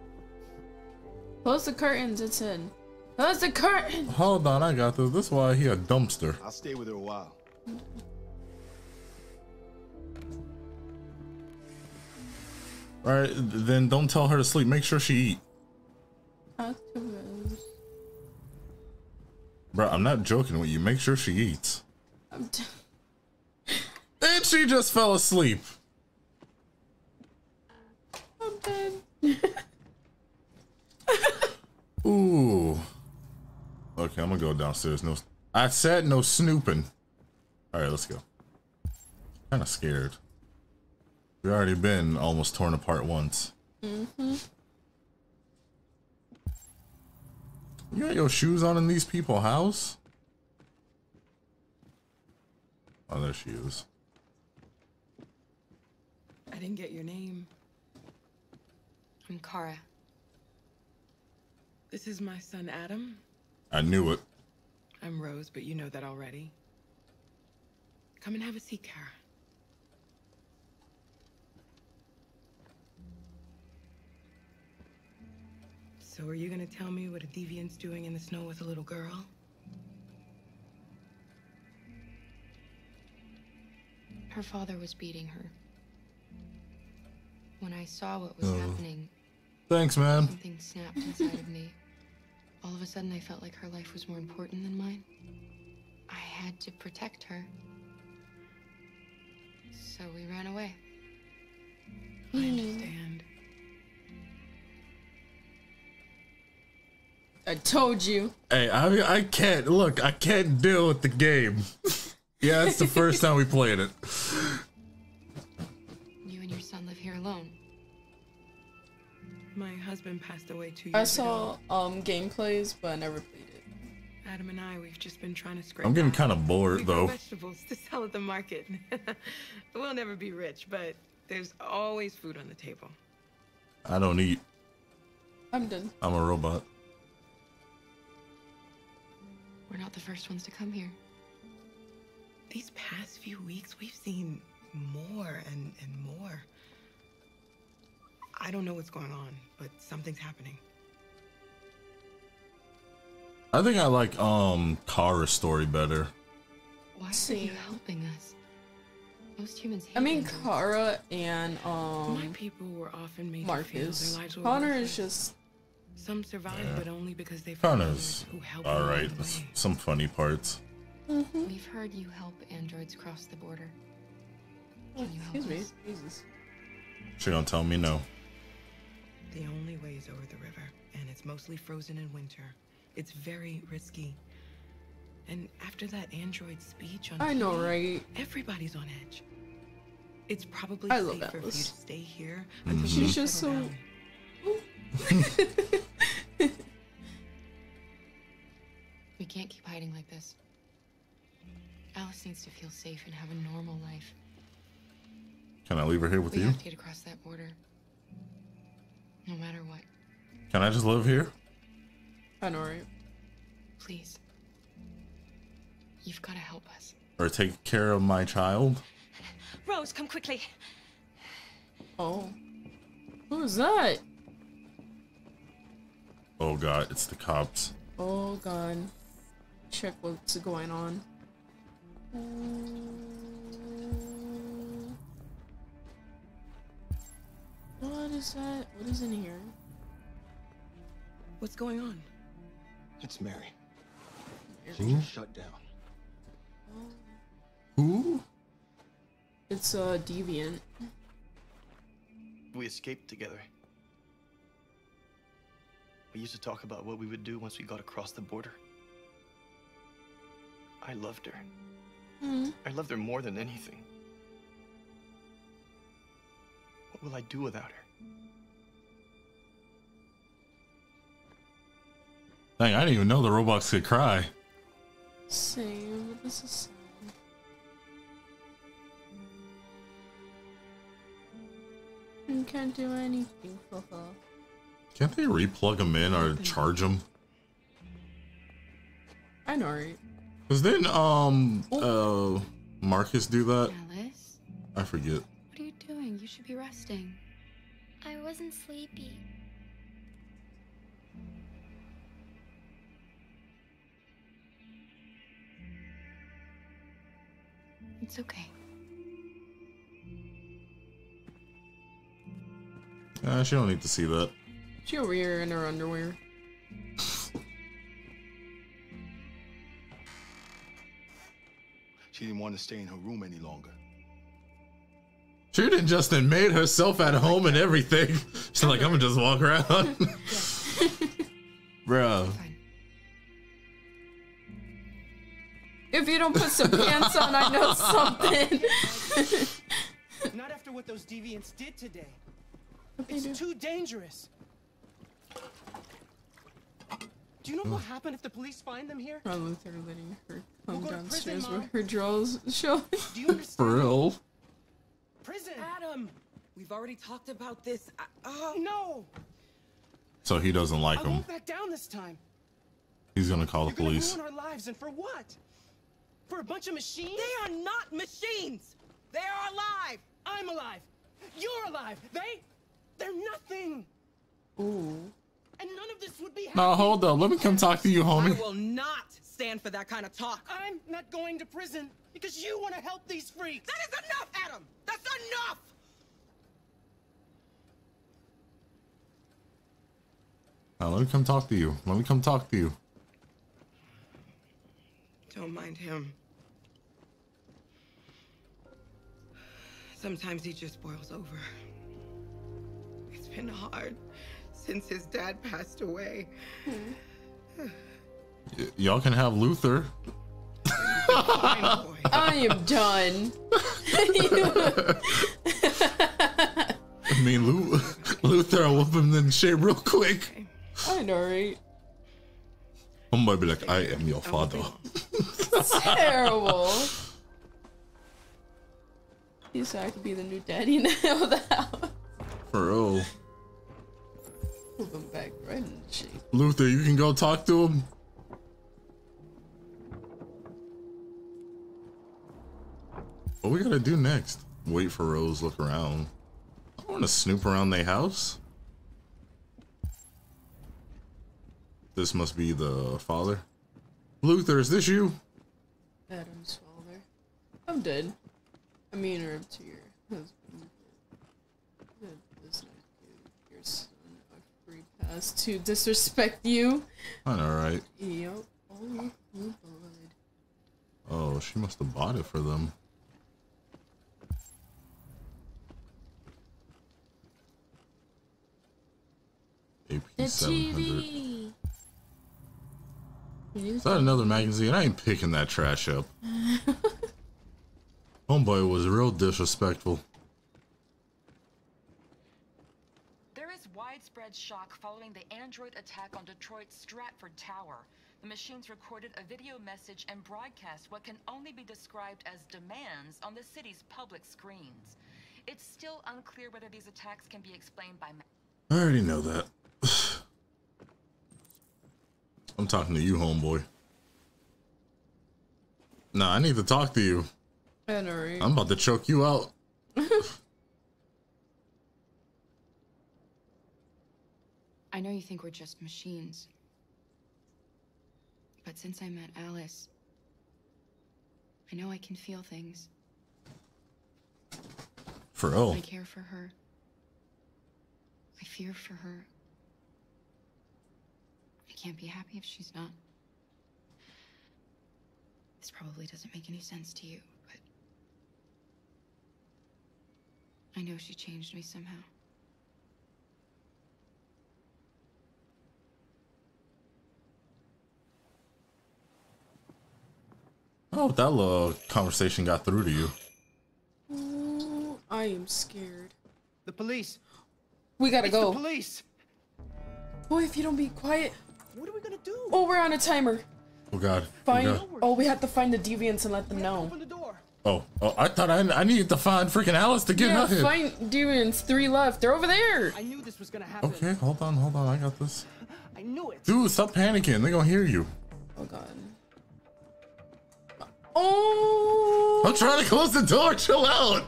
Close the curtains, it's in. Close the curtain. Hold on, I got this. This is why he a dumpster. I'll stay with her a while. All right, then don't tell her to sleep. Make sure she eat. Talk to Rose. Bro, I'm not joking with you. Make sure she eats. And she just fell asleep. I'm dead. Ooh. Okay, I'm gonna go downstairs. No, I said no snooping. All right, let's go. Kind of scared. We've already been almost torn apart once. Mm-hmm. You got your shoes on in these people's house? Oh, there she is. I didn't get your name. I'm Kara. This is my son, Adam. I knew it. I'm Rose, but you know that already. Come and have a seat, Kara. So are you gonna tell me what a deviant's doing in the snow with a little girl? Her father was beating her. When I saw what was happening... Thanks, man. Something snapped inside of me. All of a sudden, I felt like her life was more important than mine. I had to protect her. So we ran away. I understand. I told you. Hey, I can't look. I can't deal with the game. Yeah, it's the first time we played it. You and your son live here alone. My husband passed away 2 years ago. I saw gameplays, but I never played it. Adam and I, we've just been trying to scrape. I'm getting kind of bored though. Vegetables to sell at the market. We'll never be rich, but there's always food on the table. I don't eat. I'm done. I'm a robot. We're not the first ones to come here. These past few weeks, we've seen more and more. I don't know what's going on, but something's happening. I think I like Kara's story better. Why are you helping us? Most humans hate Kara and my people were often made Marcus. Connor is just... Some survived, but only because they found others who helped. All right, some funny parts. Mm-hmm. We've heard you help androids cross the border. Can you help us? Jesus. She don't tell me no. The only way is over the river, and it's mostly frozen in winter. It's very risky. And after that android speech on I know, right? Everybody's on edge. It's probably safer for you to stay here until she's just so. We can't keep hiding like this. Alice needs to feel safe and have a normal life. Can I leave her here with you? We have to get across that border. No matter what. Can I just live here? I know, right? Please. You've got to help us. Or take care of my child. Rose, come quickly. Oh. Who is that? Oh god, it's the cops. Oh god. Check what's going on. What is that? What is in here? What's going on? It's Mary. She shut down. Who? It's a deviant. We escaped together. We used to talk about what we would do once we got across the border. I loved her. I loved her more than anything. What will I do without her? Dang, I didn't even know the robots could cry. Same. This is... I can't do anything for her. Can't they replug them in or charge them? I know, right? Because then, Marcus do that? Alice? I forget. What are you doing? You should be resting. I wasn't sleepy. It's okay. She don't need to see that. She over here in her underwear. She didn't want to stay in her room any longer. She didn't just made herself at home and everything. She's like, I'm gonna just walk around. Bro. If you don't put some pants on, I know something. Not after what those deviants did today. It's too dangerous. Do you know what will happen if the police find them here? Probably Luther letting her come downstairs with her drawers showing. Do you understand? For real? Prison. Adam, we've already talked about this. Oh no. So he doesn't like him. I won't back down this time. He's gonna call the police. Ruin our lives, and for what? For a bunch of machines? They are not machines. They are alive. I'm alive. You're alive. They're nothing. Ooh. And none of this would be happening. No, hold up. Let me come talk to you, homie. I will not stand for that kind of talk. I'm not going to prison because you want to help these freaks. That is enough, Adam. That's enough. Now, let me come talk to you. Let me come talk to you. Don't mind him. Sometimes he just boils over. It's been hard since his dad passed away. Y'all can have Luther. I am done. I mean, Luther, I'll whoop him in shape real quick. I know, right? I'm gonna be like, I am your father. Terrible. You said I could be the new daddy now. Bro. Move him back right in the shape. Luther, you can go talk to him. What we gotta do next? Wait for Rose, look around. I wanna snoop around their house. This must be the father. Luther, is this you? Adam's father. I'm dead. I mean, or up to your husband. This your son of free pass to disrespect you. I know, right? Yep. Oh, she must have bought it for them. AP700. Is that another magazine? I ain't picking that trash up. Homeboy was real disrespectful. There is widespread shock following the android attack on Detroit's Stratford Tower. The machines recorded a video message and broadcast what can only be described as demands on the city's public screens. It's still unclear whether these attacks can be explained by... I already know that. I'm talking to you, homeboy. Nah, I need to talk to you. I'm about to choke you out. I know you think we're just machines. But since I met Alice, I know I can feel things. For real. I care for her. I fear for her. I can't be happy if she's not. This probably doesn't make any sense to you, but I know she changed me somehow. I hope that little conversation got through to you. Ooh, I am scared. The police. We gotta go. The police. Boy, if you don't be quiet. What are we gonna do? Oh, we're on a timer. Oh God. Find. Oh, God. Oh, we have to find the deviants and let them know. Open the door. Oh, oh! I thought I needed to find freaking Alice to get out here. Find demons. 3 left. They're over there. I knew this was gonna happen. Okay, hold on, I got this. I knew it. Dude, stop panicking. They're gonna hear you. Oh god. Oh. I'm trying to close the door. Chill out.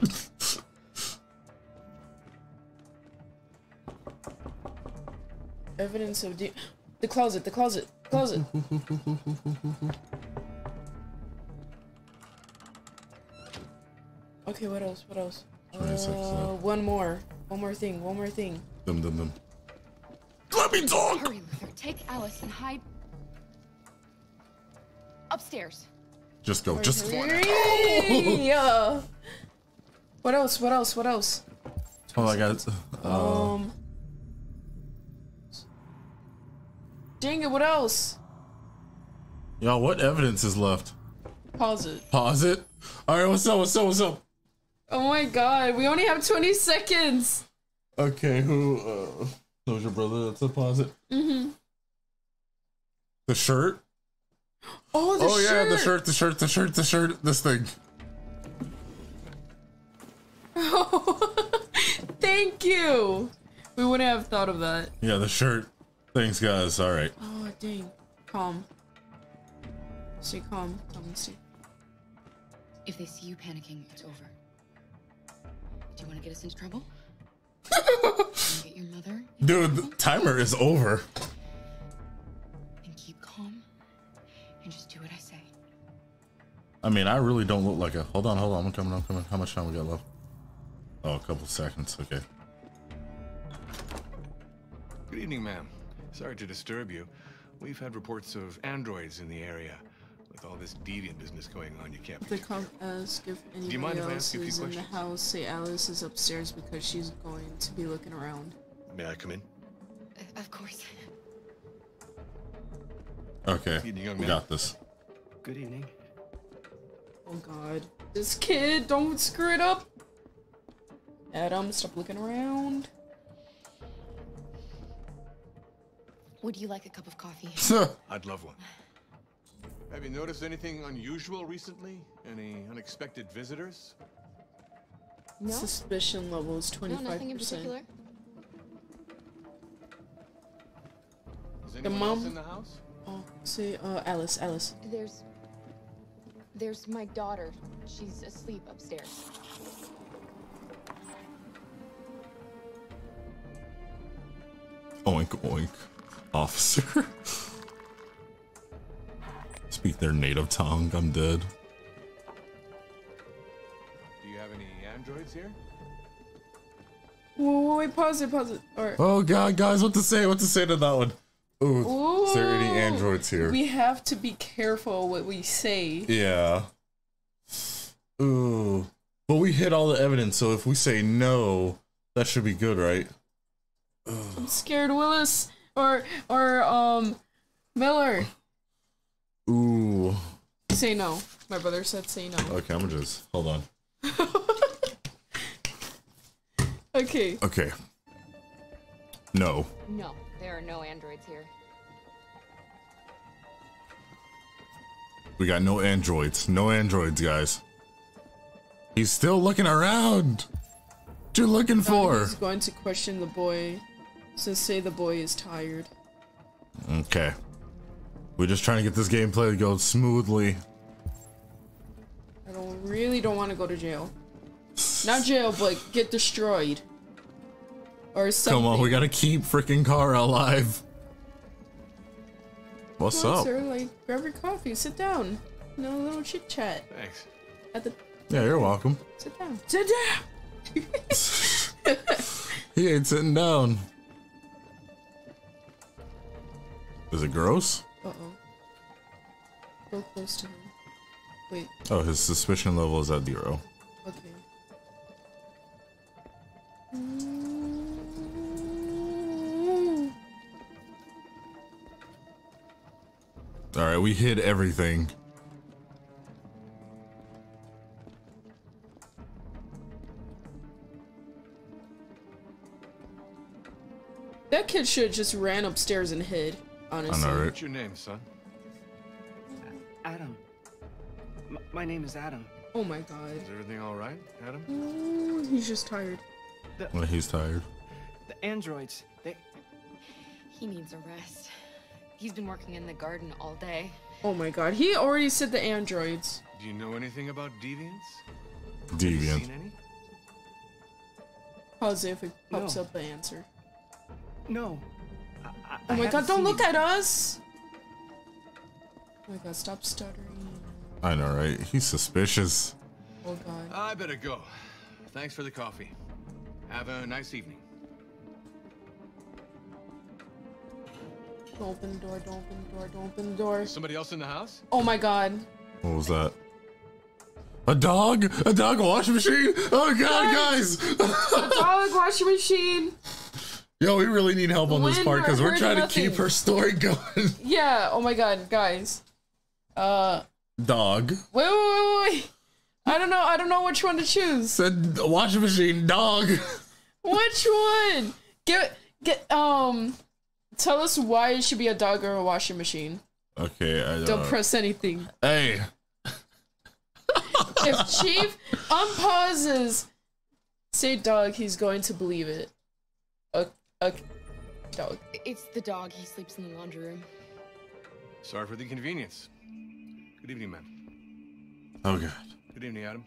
Evidence of the closet. The closet. Closet. Okay, what else? What else? One more thing. Dum-dum-dum. Let me talk! Hurry, Luther. Take Alice and hide... upstairs. Just go, just go. Oh. What else? Oh, I got it. Dang it, what else? Y'all, what evidence is left? Pause it? Alright, what's up? Oh my god, we only have 20 seconds! Okay, who, that was your brother that's a deposit? Mm-hmm. The shirt? Oh, the shirt! Oh yeah, the shirt, this thing. Oh, thank you! We wouldn't have thought of that. Yeah, the shirt. Thanks, guys, alright. Oh, dang. Calm. Let's see. If they see you panicking, it's over. Do you want to get us into trouble? Get your mother. Dude, the timer is over. And keep calm. And just do what I say. I mean, I really don't look like a... Hold on. I'm coming. How much time we got left? Oh, a couple seconds. Okay. Good evening, ma'am. Sorry to disturb you. We've had reports of androids in the area. With all this deviant business going on, you can't be sure. If anybody else who's in the house, say Alice is upstairs because she's going to be looking around. May I come in? Of course. Okay, we got this. Good evening. Oh god. This kid, don't screw it up! Adam, stop looking around. Would you like a cup of coffee? I'd love one. Have you noticed anything unusual recently? Any unexpected visitors? No. Suspicion level is 25%. No, nothing in particular. Is anyone else in the house? Oh, see, Alice. There's my daughter. She's asleep upstairs. Oink, oink, officer. Speak their native tongue. I'm dead. Do you have any androids here? Whoa, wait, pause it. All right. Oh god, guys, what to say to that one? Ooh. Is there any androids here? We have to be careful what we say. Yeah. Ooh. But we hit all the evidence, so if we say no, that should be good, right? Ugh. I'm scared, Willis or Miller. Ooh. Say no. My brother said say no. Okay, I'm gonna just hold on. Okay. No. No, there are no androids here. We got no androids. No androids, guys. He's still looking around. What you looking for? He's going to question the boy. So say the boy is tired. Okay. We're just trying to get this gameplay to go smoothly. I really don't want to go to jail. Not jail, but get destroyed. Or something. Come on, we gotta keep freaking Kara alive. What's up? Sir, like, grab your coffee, sit down. No little chit chat. Thanks. Yeah, you're welcome. Sit down. He ain't sitting down. Is it gross? Uh-oh. Go close to him. Wait. Oh, his suspicion level is at 0. Okay. Alright, we hid everything. That kid should have just ran upstairs and hid. Honestly. Right. What's your name, son? Adam. My name is Adam. Oh my god. Is everything all right, Adam? He's just tired. Well, he's tired. The androids, they... He needs a rest. He's been working in the garden all day. Oh my god, he already said the androids. Do you know anything about deviants? Deviant. Pause if it pops up the answer. No. Oh my god, don't look at us! Oh my god, stop stuttering. I know, right? He's suspicious. Oh god. I better go. Thanks for the coffee. Have a nice evening. Don't open the door, don't open the door, don't open the door. Somebody else in the house? Oh my god. What was that? A dog? A dog washing machine? Oh god, guys! A dog washing machine! Yo, we really need help on this part because we're trying to keep her story going. Yeah, oh my god, guys. Dog. Wait. I don't know which one to choose. Said washing machine, dog. Which one? Tell us why it should be a dog or a washing machine. Okay, I don't press anything. Hey. If Chief unpauses, say dog, he's going to believe it. A dog. It's the dog. He sleeps in the laundry room. Sorry for the inconvenience. Good evening, ma'am. Oh god. Good evening, Adam.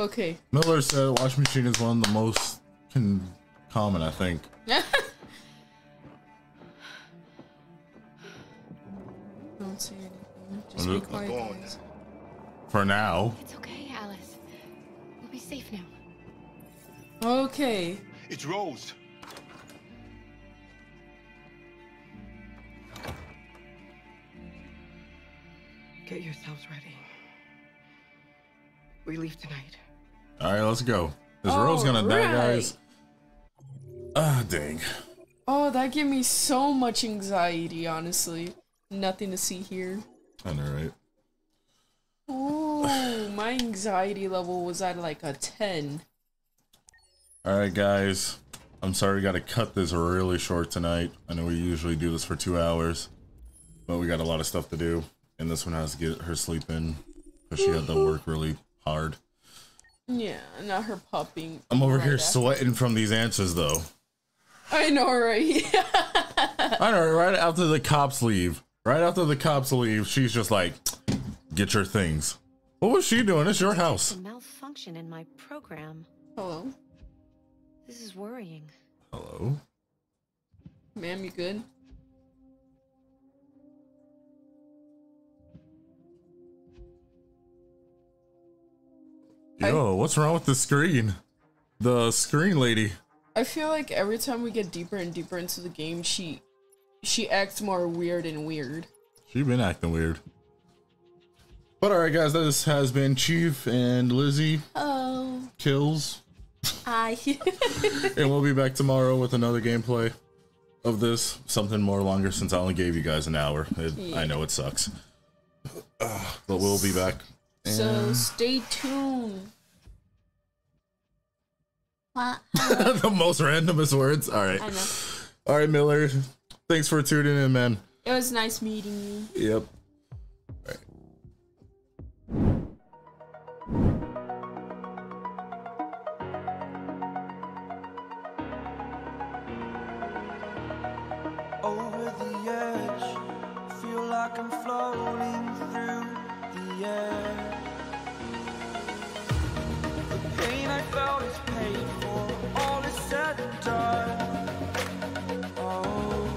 Okay. Miller said washing machine is one of the most common, I think. Don't say anything. Just be quiet. For now. It's okay, Alice. We'll be safe now. Okay. It's Rose. Get yourselves ready. We leave tonight. All right, let's go. Is Rose gonna die, guys? Ah, dang. Oh, that gave me so much anxiety, honestly. Nothing to see here. I know, right? Oh, my anxiety level was at like a 10. Alright guys, I'm sorry we gotta cut this really short tonight. I know we usually do this for 2 hours, but we got a lot of stuff to do, and this one has to get her sleep in, because she had to work really hard. Yeah, not her popping. I'm over here sweating from these answers though. I know, right? I know, right after the cops leave. Right after the cops leave, she's just like, get your things. What was she doing? It's your house. Malfunction in my program. Hello? This is worrying. Hello? Ma'am, you good? Yo, what's wrong with the screen? The screen lady. I feel like every time we get deeper and deeper into the game, she acts more weird and weird. She's been acting weird. But alright guys, this has been Chief and Lizzie. Oh. Kills. Hi. And we'll be back tomorrow with another gameplay of this. Something more longer since I only gave you guys an hour. Yeah. I know it sucks. But we'll be back. And... So stay tuned. The most randomest words. Alright. Alright, Miller. Thanks for tuning in, man. It was nice meeting you. Yep. I'm floating through the air. The pain I felt is paid for. All is said and done. Oh,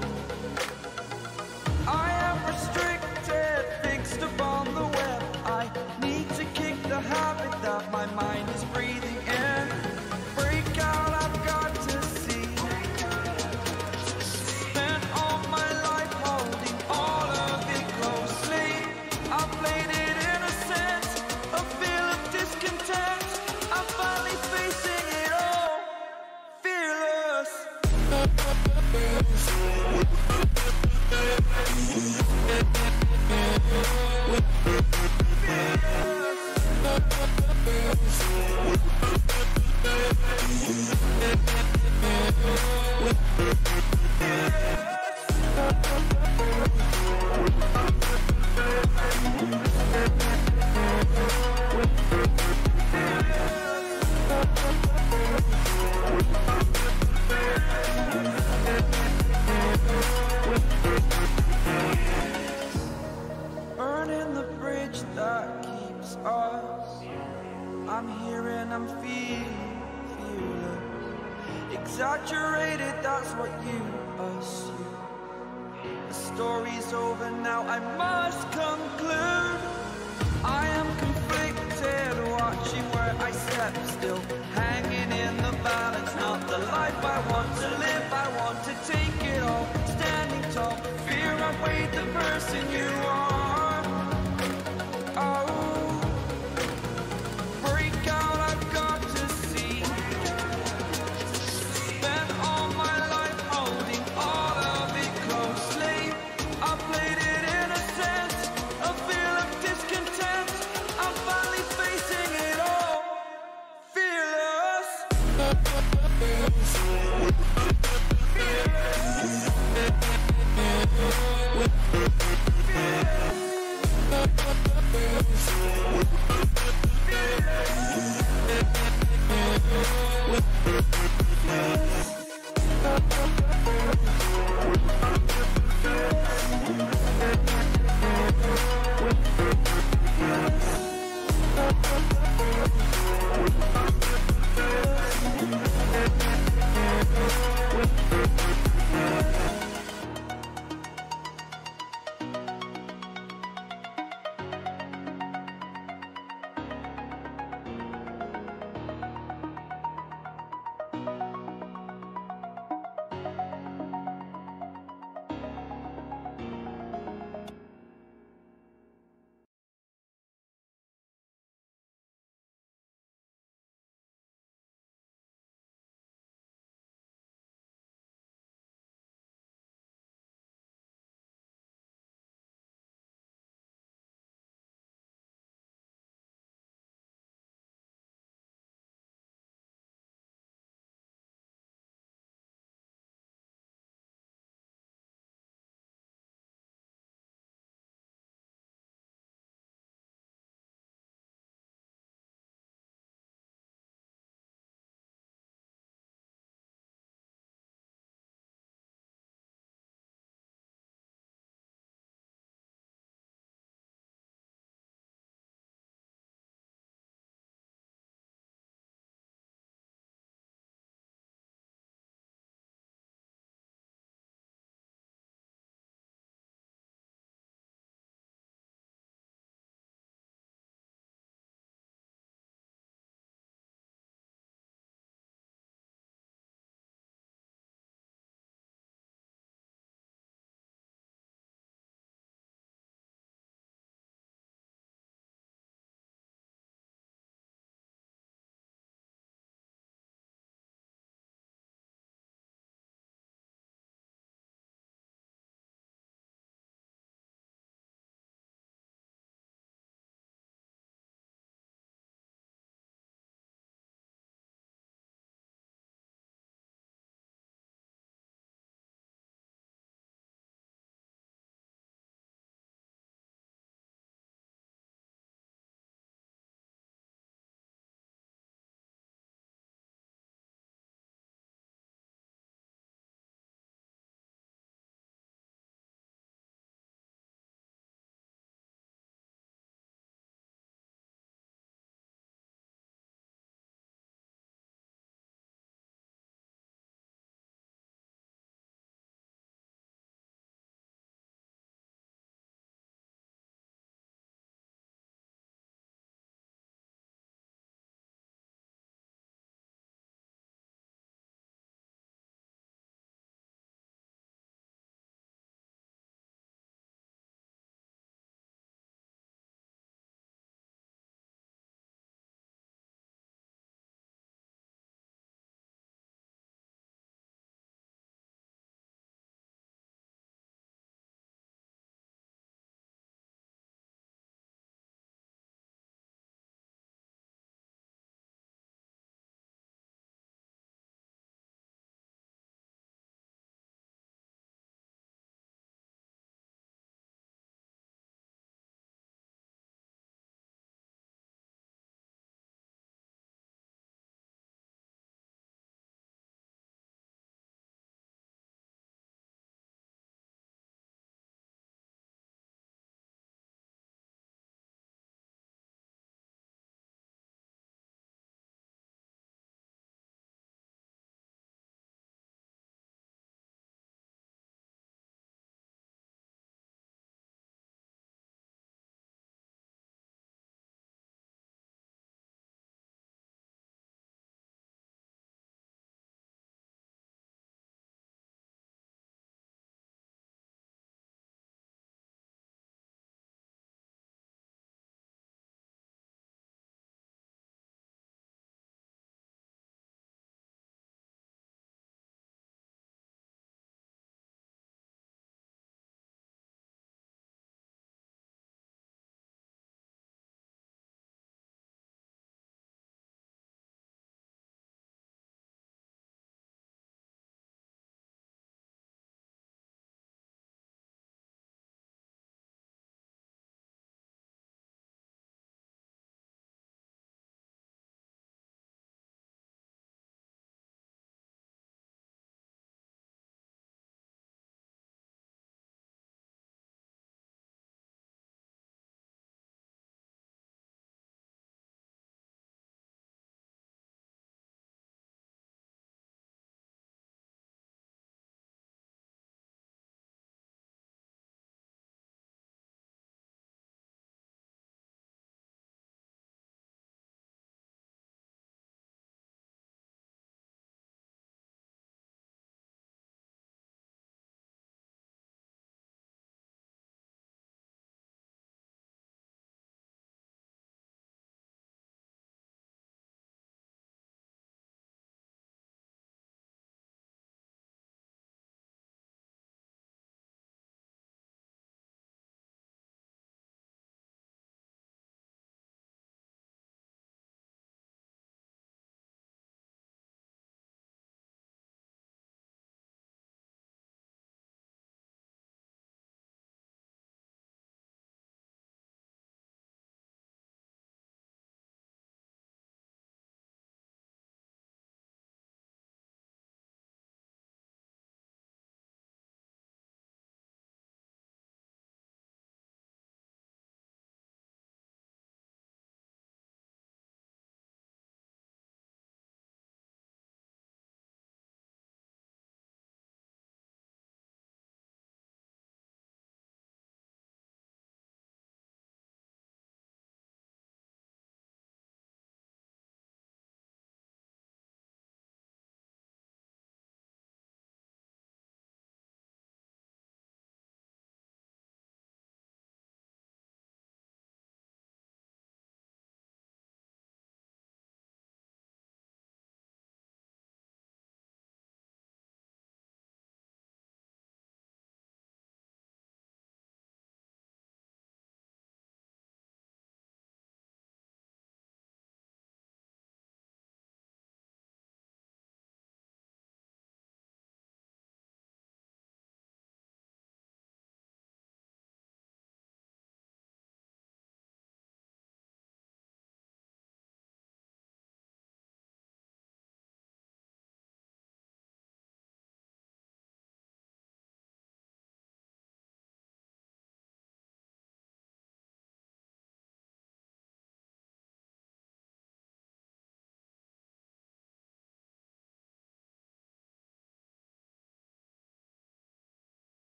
I am restricted, fixed upon the web. I need to kick the habit that my mind is breathing in. Break out, I've got to see. Spent all my life holding all of with I'm here and I'm feeling exaggerated, that's what you assume. The story's over now, I must conclude. I am conflicted, watching where I step still, hanging in the balance, not the life I want to live. I want to take it all, standing tall, fear outweighed the person you are. Oh,